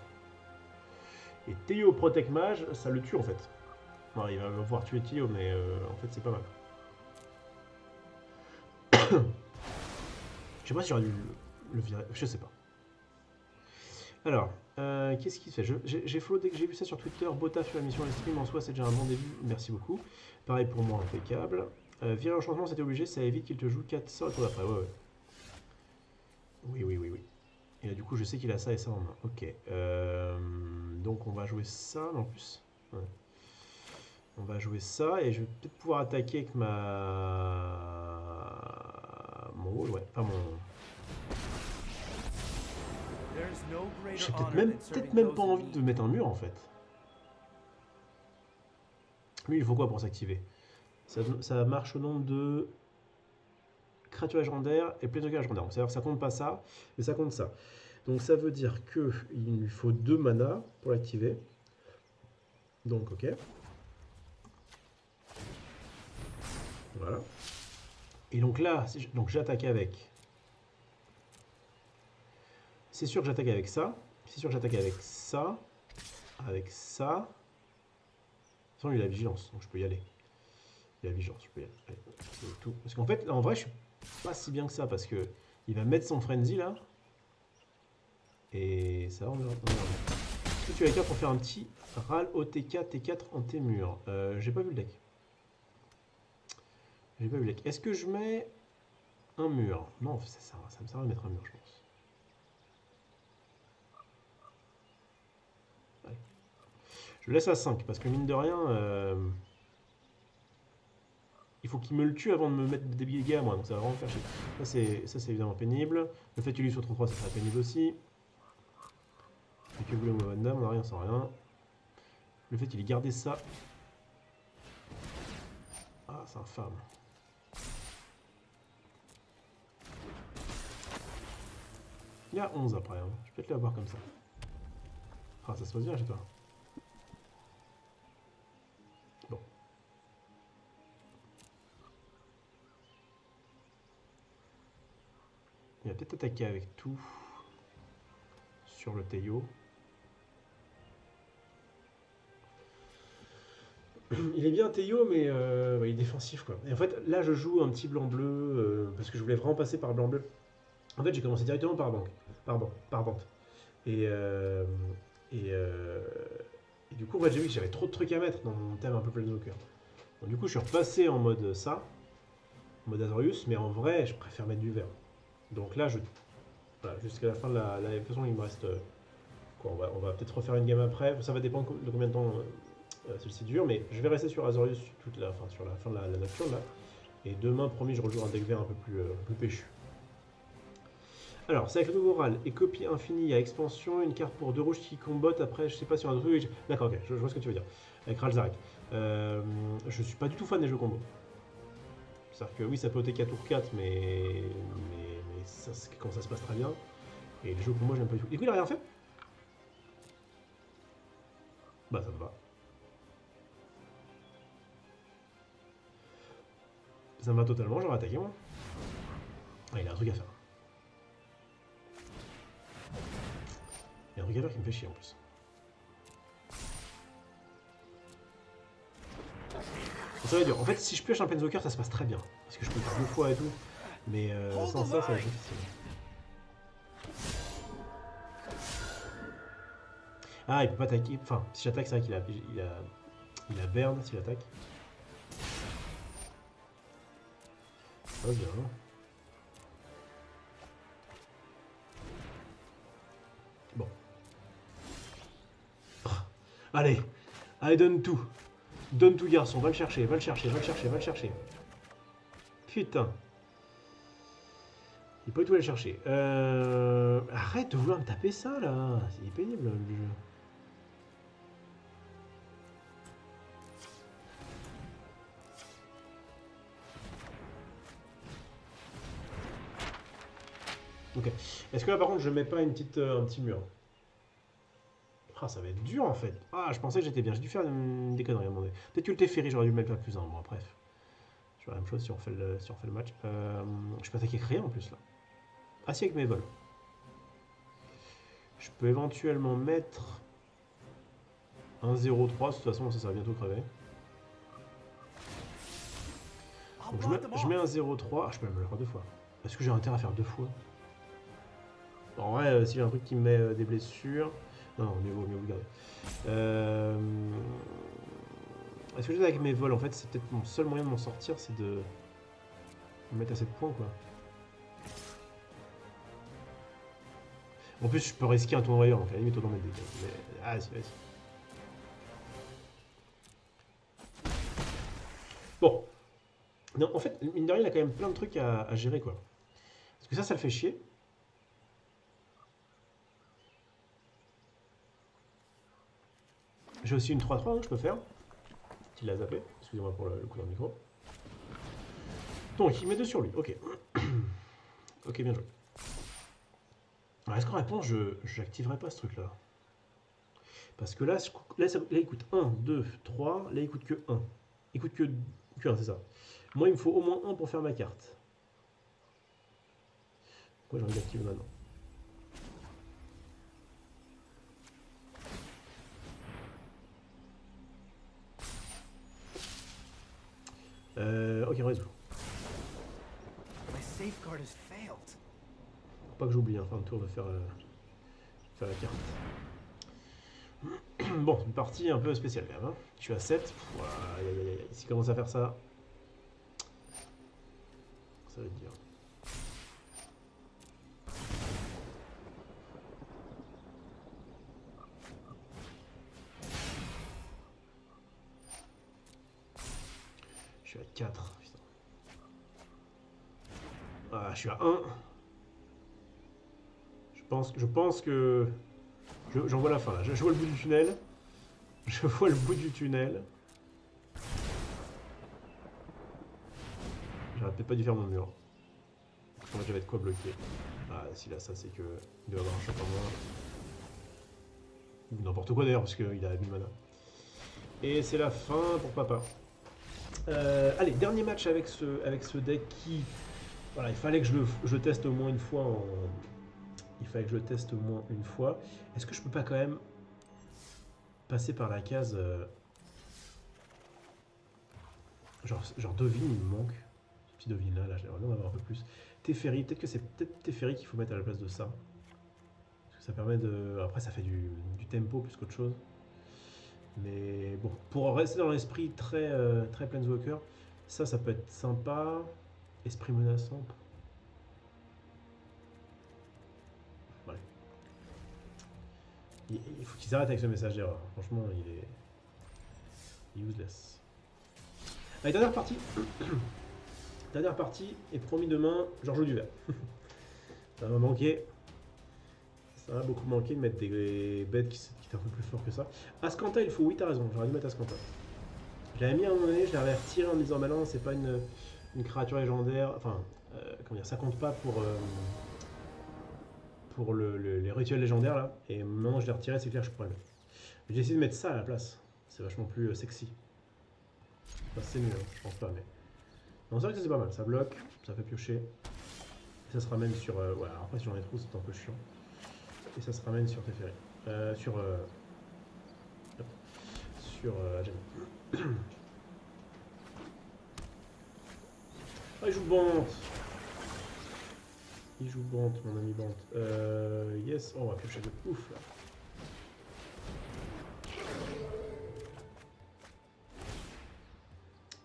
Et Teyo Protect Mage, ça le tue en fait. Non, il va pouvoir tuer Teyo, mais euh, en fait, c'est pas mal. Je sais pas si j'aurais dû le, le virer, je sais pas. Alors, euh, qu'est-ce qui se fait? J'ai follow dès que j'ai vu ça sur Twitter. Bota sur la mission stream, en soi, c'est déjà un bon début, merci beaucoup. Pareil pour moi, impeccable. Euh, virer un changement, c'était obligé, ça évite qu'il te joue quatre sorts et tout après, ouais, ouais. Oui, oui, oui, oui. Et là, du coup, je sais qu'il a ça et ça en main. Ok. Euh, donc, on va jouer ça, en plus. Ouais. On va jouer ça, et je vais peut-être pouvoir attaquer avec ma... Mon rôle, ouais. Enfin, mon... J'ai peut-être même, peut-être même pas envie de mettre un mur, en fait. Lui, il faut quoi pour s'activer? Ça, ça marche au nombre de créatures légendaires et planeswalkers légendaires. C'est-à-dire que ça compte pas ça, mais ça compte ça. Donc ça veut dire que il lui faut deux mana pour l'activer. Donc ok. Voilà. Et donc là, donc j'attaque avec. C'est sûr que j'attaque avec ça. C'est sûr que j'attaque avec ça. Avec ça. Sans lui la vigilance, donc je peux y aller. La vigilance, je peux y aller. Tout. Parce qu'en fait, en vrai, je suis pas si bien que ça parce que il va mettre son frenzy là et ça va. On va, on va. Est-ce que tu as les cartes pour faire un petit Ral O T K T quatre en tes murs? euh, J'ai pas vu le deck. J'ai pas vu le deck. Est-ce que je mets un mur? Non, ça, ça, ça me sert à mettre un mur, je pense. Allez. Je laisse à cinq parce que mine de rien. Euh, Il faut qu'il me le tue avant de me mettre des dégâts, moi, donc ça va vraiment faire chier. Ça, c'est évidemment pénible. Le fait que lui soit trois trois, ça sera pénible aussi. Et que vous voulez, madame, on n'a rien sans rien. Le fait qu'il ait gardé ça. Ah, c'est infâme. Il y a onze après, hein. Je vais peut-être l'avoir comme ça. Ah, ça se passe bien, je sais pas. Il va peut-être attaquer avec tout sur le Teyo. Il est bien Teyo, mais euh, bah, il est défensif quoi. Et en fait, là je joue un petit blanc-bleu euh, parce que je voulais vraiment passer par blanc-bleu. En fait, j'ai commencé directement par banque, par banque, par banque. Et, euh, et, euh, et du coup, en fait, j'ai vu que j'avais trop de trucs à mettre dans mon thème un peu planeswalker. Donc du coup, je suis repassé en mode ça, en mode Azorius, mais en vrai, je préfère mettre du vert. Donc là, je... voilà, jusqu'à la fin de la, la... de toute façon, il me reste... Euh, quoi, on va, on va peut-être refaire une gamme après. Ça va dépendre de combien de temps euh, celle-ci dure. Mais je vais rester sur Azorius toute la fin, sur la fin de la, la nocturne. Là. Et demain, promis, je rejoue un deck vert un peu plus, euh, plus péchu. Alors, c'est avec le nouveau Ral et copie infinie à expansion. Une carte pour deux rouges qui combote après, je sais pas, sur un truc... D'accord, ok, je, je vois ce que tu veux dire. Avec Ralzarek. Euh, je suis pas du tout fan des jeux combo. C'est-à-dire que oui, ça peut O T K tour quatre, mais... mais... Ça, quand ça se passe très bien, et les jeux pour moi j'aime pas du tout. Et coup il a rien fait. Bah ça me va. Ça me va totalement, j'aurais attaqué moi. Ah il a un truc à faire. Il y a un truc à faire qui me fait chier en plus. Donc, ça va être dur. En fait si je pioche un planeswalker ça se passe très bien. Parce que je peux faire deux fois et tout. Mais euh, sans ça, ça va être difficile. Ah, il peut pas attaquer. Enfin, si j'attaque, c'est vrai qu'il a, il a, il a burn si j'attaque. Ça va bien. Hein. Bon. Allez, allez donne tout. Donne tout garçon, va le chercher, va le chercher, va le chercher, va le chercher. Putain. Il peut tout aller chercher. Euh... Arrête de vouloir me taper ça là. C'est pénible le jeu. Ok. Est-ce que là par contre je mets pas une petite, euh, un petit mur? Ah, ça va être dur en fait. Ah, je pensais que j'étais bien. J'ai dû faire une... des conneries à un moment donné. Peut-être que le Teferi, j'aurais dû le mettre à plus un. Bon, bref. Je fais la même chose si on fait le, si on fait le match. Euh... Je peux attaquer rien en plus là. Ah, si, avec mes vols. Je peux éventuellement mettre un zéro trois. De toute façon, ça, ça va bientôt crever. Donc, je, mets... je mets un zéro trois. Ah, je peux même le faire deux fois. Est-ce que j'ai intérêt à faire deux fois? En vrai, euh, si j'ai un truc qui me met euh, des blessures. Non, non, mieux vaut, mieux vaut le garder. Euh... Est-ce que je vais avec mes vols? En fait, c'est peut-être mon seul moyen de m'en sortir, c'est de me mettre à sept points, quoi. En plus, je peux risquer un tour d'envoyeur, donc à la limite, autant mettre des cartes. Mais... Ah, si, vas-y. Bon. Non, en fait, mine de rien, il a quand même plein de trucs à, à gérer, quoi. Parce que ça, ça le fait chier. J'ai aussi une trois trois, hein, je peux faire. Il l'a zappé, excusez-moi pour le, le coup dans le micro. Donc il met deux sur lui, ok. Ok, bien joué. Alors est-ce qu'en réponse, je n'activerai pas ce truc-là? Parce que là, je, là, ça, là, il coûte un, deux, trois, là il coûte que un. Il coûte que, que un, c'est ça. Moi, il me faut au moins un pour faire ma carte. Pourquoi j'ai envie d'activer maintenant? Euh, ok, on résout. Faut pas que j'oublie, hein, fin de tour, de faire, euh, faire la carte. Bon, une partie un peu spéciale quand même. Hein. Je suis à sept. S'il commence à faire ça, ça veut dire. quatre, putain. Ah, je suis à un. Je pense, je pense que... J'en je, vois la fin, là. Je, je vois le bout du tunnel. Je vois le bout du tunnel. J'aurais peut-être pas dû faire mon mur. En fait, j'avais de quoi bloquer. Ah, si là, ça, c'est que... Il doit avoir un choc en moi. Ou n'importe quoi, d'ailleurs, parce qu'il a mille mana. Et c'est la fin pour papa. Euh, allez, dernier match avec ce, avec ce deck qui... Voilà, il fallait que je le je teste au moins une fois. En, il fallait que je le teste au moins une fois. Est-ce que je peux pas quand même passer par la case... Euh, genre, genre Dovin, il me manque. Ce petit Dovin là, là j'aimerais bien en avoir un peu plus. Teferi, peut-être que c'est peut-être Teferi qu'il faut mettre à la place de ça. Parce que ça permet de... Après ça fait du, du tempo plus qu'autre chose. Mais bon, pour rester dans l'esprit très, euh, très Planeswalker, ça, ça peut être sympa. Esprit menaçant. Voilà. Il, il faut qu'ils arrêtent avec ce message d'erreur. Franchement, il est useless. Allez, dernière partie. Dernière partie, et promis demain, Georges Duval. Ça m'a manqué. Ça m'a beaucoup manqué de mettre des bêtes qui étaient un peu plus fortes que ça. Ascanta, il faut, oui, t'as raison, j'aurais dû mettre Ascanta. Je l'avais mis à un moment donné, je l'avais retiré en me disant, bah non, c'est pas une, une créature légendaire. Enfin, euh, comment dire, ça compte pas pour, euh, pour le, le, les rituels légendaires là. Et maintenant, je l'ai retiré, c'est clair, je pourrais le mettre. J'ai essayé de mettre ça à la place. C'est vachement plus euh, sexy. Enfin, c'est mieux, hein, je pense pas, mais. Non, c'est vrai que c'est pas mal, ça bloque, ça fait piocher. Et ça se ramène sur. Euh, voilà, après, si j'en ai trop, c'est un peu chiant. Et ça se ramène sur Teferi. Euh, sur. Euh, sur euh, Ajani. Ah, il joue Bant! Il joue Bant, mon ami Bant. Euh, yes. Oh, on va piocher de ouf là.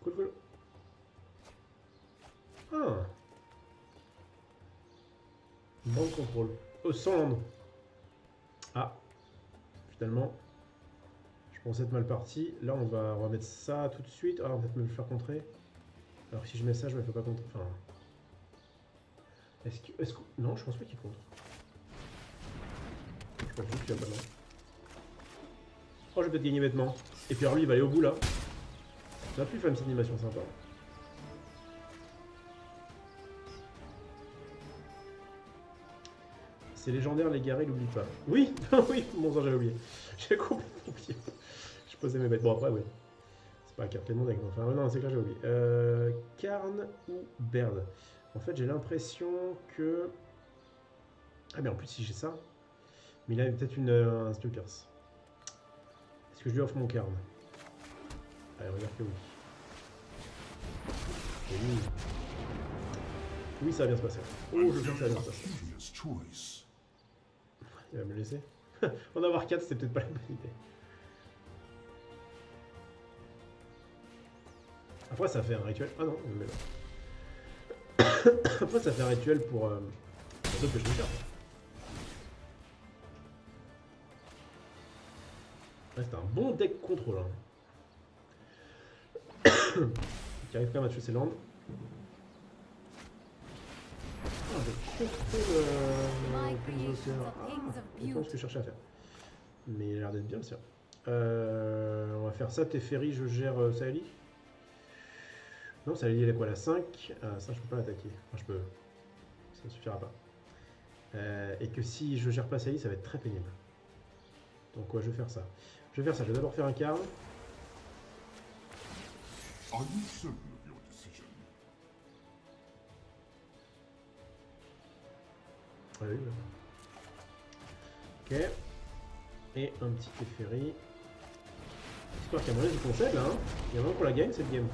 Cool, cool. Ah! Bant contrôle. Oh, sans land. Ah, finalement, je Je pensais être mal parti. Là, on va, on va mettre ça tout de suite. Ah, on va peut-être me le faire contrer. Alors si je mets ça, je me fais pas contrer. Enfin... Est-ce que... Est-ce que... Non, je pense pas qu'il contre. Je pense plus qu'il y a pas de... Oh, je vais peut-être gagner bêtement. Et puis alors lui, il va aller au bout là. Ça va plus faire une petite animation sympa. C'est légendaire, les garés, n'oublie pas. Oui, oui, mon sang, j'avais oublié. J'ai complètement oublié. Je posais mes bêtes. Bon, après, ouais. C'est pas la carte de mon deck. Enfin, non, c'est clair, j'ai oublié. Euh, Karn ou Baird. En fait, j'ai l'impression que... Ah, mais en plus, si j'ai ça... Mais il avait peut-être une euh, un Snookers. Est-ce que je lui offre mon Karn? Allez, regarde que oui. Et oui. Oui, ça va bien se passer. Oh, je pense que ça va bien se passer. Il va me laisser. En avoir quatre, c'était peut-être pas la bonne idée. Après, ça fait un rituel. Ah non, mais non. Après, ça fait un rituel pour... Euh... pour d'autres que je me cherche. Ouais, c'est un bon deck contrôle. Hein. Qui arrive quand même à tuer ses landes. Ah, j'ai contrôlé le ah, je pense que je cherchais à faire. Mais il a l'air d'être bien le sien. Euh, on va faire ça, Teferi, je gère euh, Saheli. Non, Saheli elle est quoi, la cinq? Ah, ça je peux pas l'attaquer. Enfin, je peux. Ça ne suffira pas. Euh, et que si je gère pas Saheli, ça va être très pénible. Donc ouais, je vais faire ça. Je vais faire ça, je vais d'abord faire un Karn. Ah oui, ok. Et un petit Teferi. J'espère qu'à mon avis, je conseille là. Hein. Il y a vraiment qu'on la gagne cette game.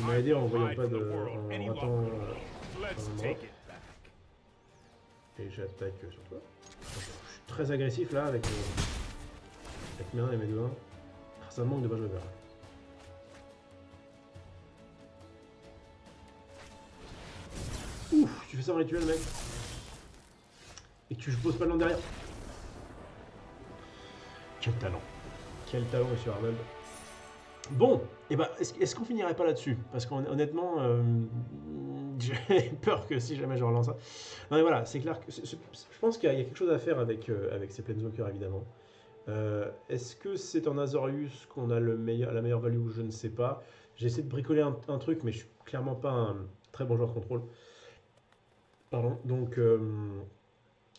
Il m'a aidé en voyant pas de. En ratant. Et j'attaque sur toi. Je suis très agressif là avec, euh, avec mes un et mes deux un. Ça me manque de bas joueur. Ouf, tu fais ça en rituel, mec. Et tu je pose pas le long derrière. Quel talent. Quel talent, monsieur Arnold. Bon, et eh ben, est-ce est qu'on finirait pas là-dessus? Parce qu'honnêtement, euh, j'ai peur que si jamais je relance ça. Non mais voilà, c'est clair que c est, c est, je pense qu'il y, y a quelque chose à faire avec, euh, avec ces Planeswalkers, évidemment. Euh, est-ce que c'est en Azorius qu'on a le meilleur, la meilleure value? Je ne sais pas. J'ai essayé de bricoler un, un truc, mais je suis clairement pas un très bon joueur de contrôle. Pardon, donc... Euh,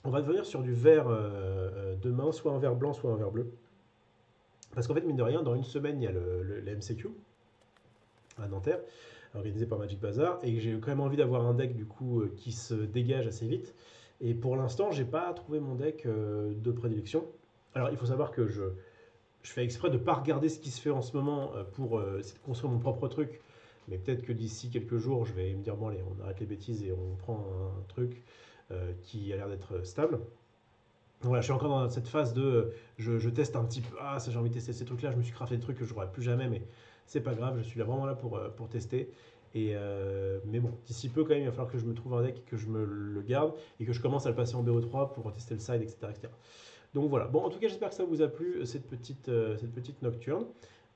on va devenir sur du vert euh, demain, soit un vert blanc, soit un vert bleu. Parce qu'en fait, mine de rien, dans une semaine, il y a le, le, la M C Q à Nanterre, organisée par Magic Bazar, et j'ai quand même envie d'avoir un deck du coup qui se dégage assez vite. Et pour l'instant, j'ai pas trouvé mon deck euh, de prédilection. Alors, il faut savoir que je, je fais exprès de ne pas regarder ce qui se fait en ce moment pour euh, construire mon propre truc. Mais peut-être que d'ici quelques jours, je vais me dire, bon allez, on arrête les bêtises et on prend un truc... Euh, qui a l'air d'être stable. Donc voilà, je suis encore dans cette phase de euh, je, je teste un petit peu, ah ça j'ai envie de tester ces trucs là, je me suis crafté des trucs que je n'aurai plus jamais, mais c'est pas grave, je suis là vraiment là pour, euh, pour tester. Et euh, mais bon, d'ici peu quand même il va falloir que je me trouve un deck, que je me le garde et que je commence à le passer en B O trois pour tester le side, etc, et cetera. Donc voilà, bon en tout cas j'espère que ça vous a plu cette petite, euh, cette petite nocturne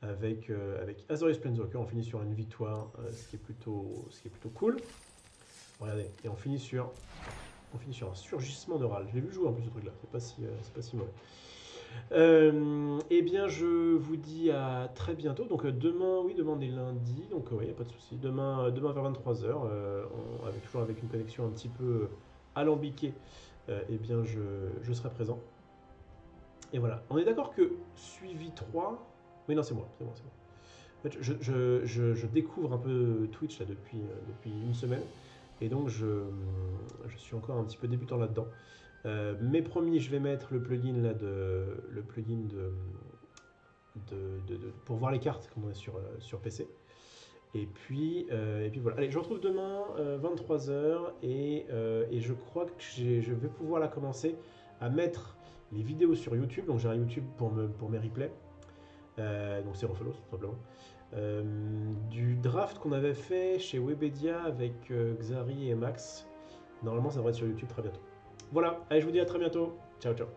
avec, euh, avec Azorius Planeswalker. On finit sur une victoire, euh, ce, qui est plutôt, ce qui est plutôt cool. Regardez, et on finit sur... On finit sur un surgissement de Ral. Je l'ai vu jouer en plus ce truc là, c'est pas, si, euh, pas si mauvais. Euh, eh bien je vous dis à très bientôt. Donc euh, demain, oui demain on est lundi, donc euh, oui, il n'y a pas de souci. Demain, euh, demain vers vingt-trois heures, euh, on, avec, toujours avec une connexion un petit peu alambiquée, euh, eh bien je, je serai présent. Et voilà, on est d'accord que suivi trois... Oui non c'est moi, c'est moi, c'est moi. En fait je, je, je, je découvre un peu Twitch là depuis, euh, depuis une semaine. Et donc je, je suis encore un petit peu débutant là-dedans. Euh, mais promis, je vais mettre le plugin là de le plugin de, de, de, de pour voir les cartes comme on est sur sur P C. Et puis euh, et puis voilà. Allez, je retrouve demain euh, vingt-trois heures et, euh, et je crois que je vais pouvoir là commencer à mettre les vidéos sur YouTube. Donc j'ai un YouTube pour me pour mes replays. Euh, donc c'est Rofellos tout simplement. Euh, du draft qu'on avait fait chez Webedia avec euh, Xari et Max. Normalement ça devrait être sur YouTube très bientôt. Voilà, allez je vous dis à très bientôt. Ciao ciao.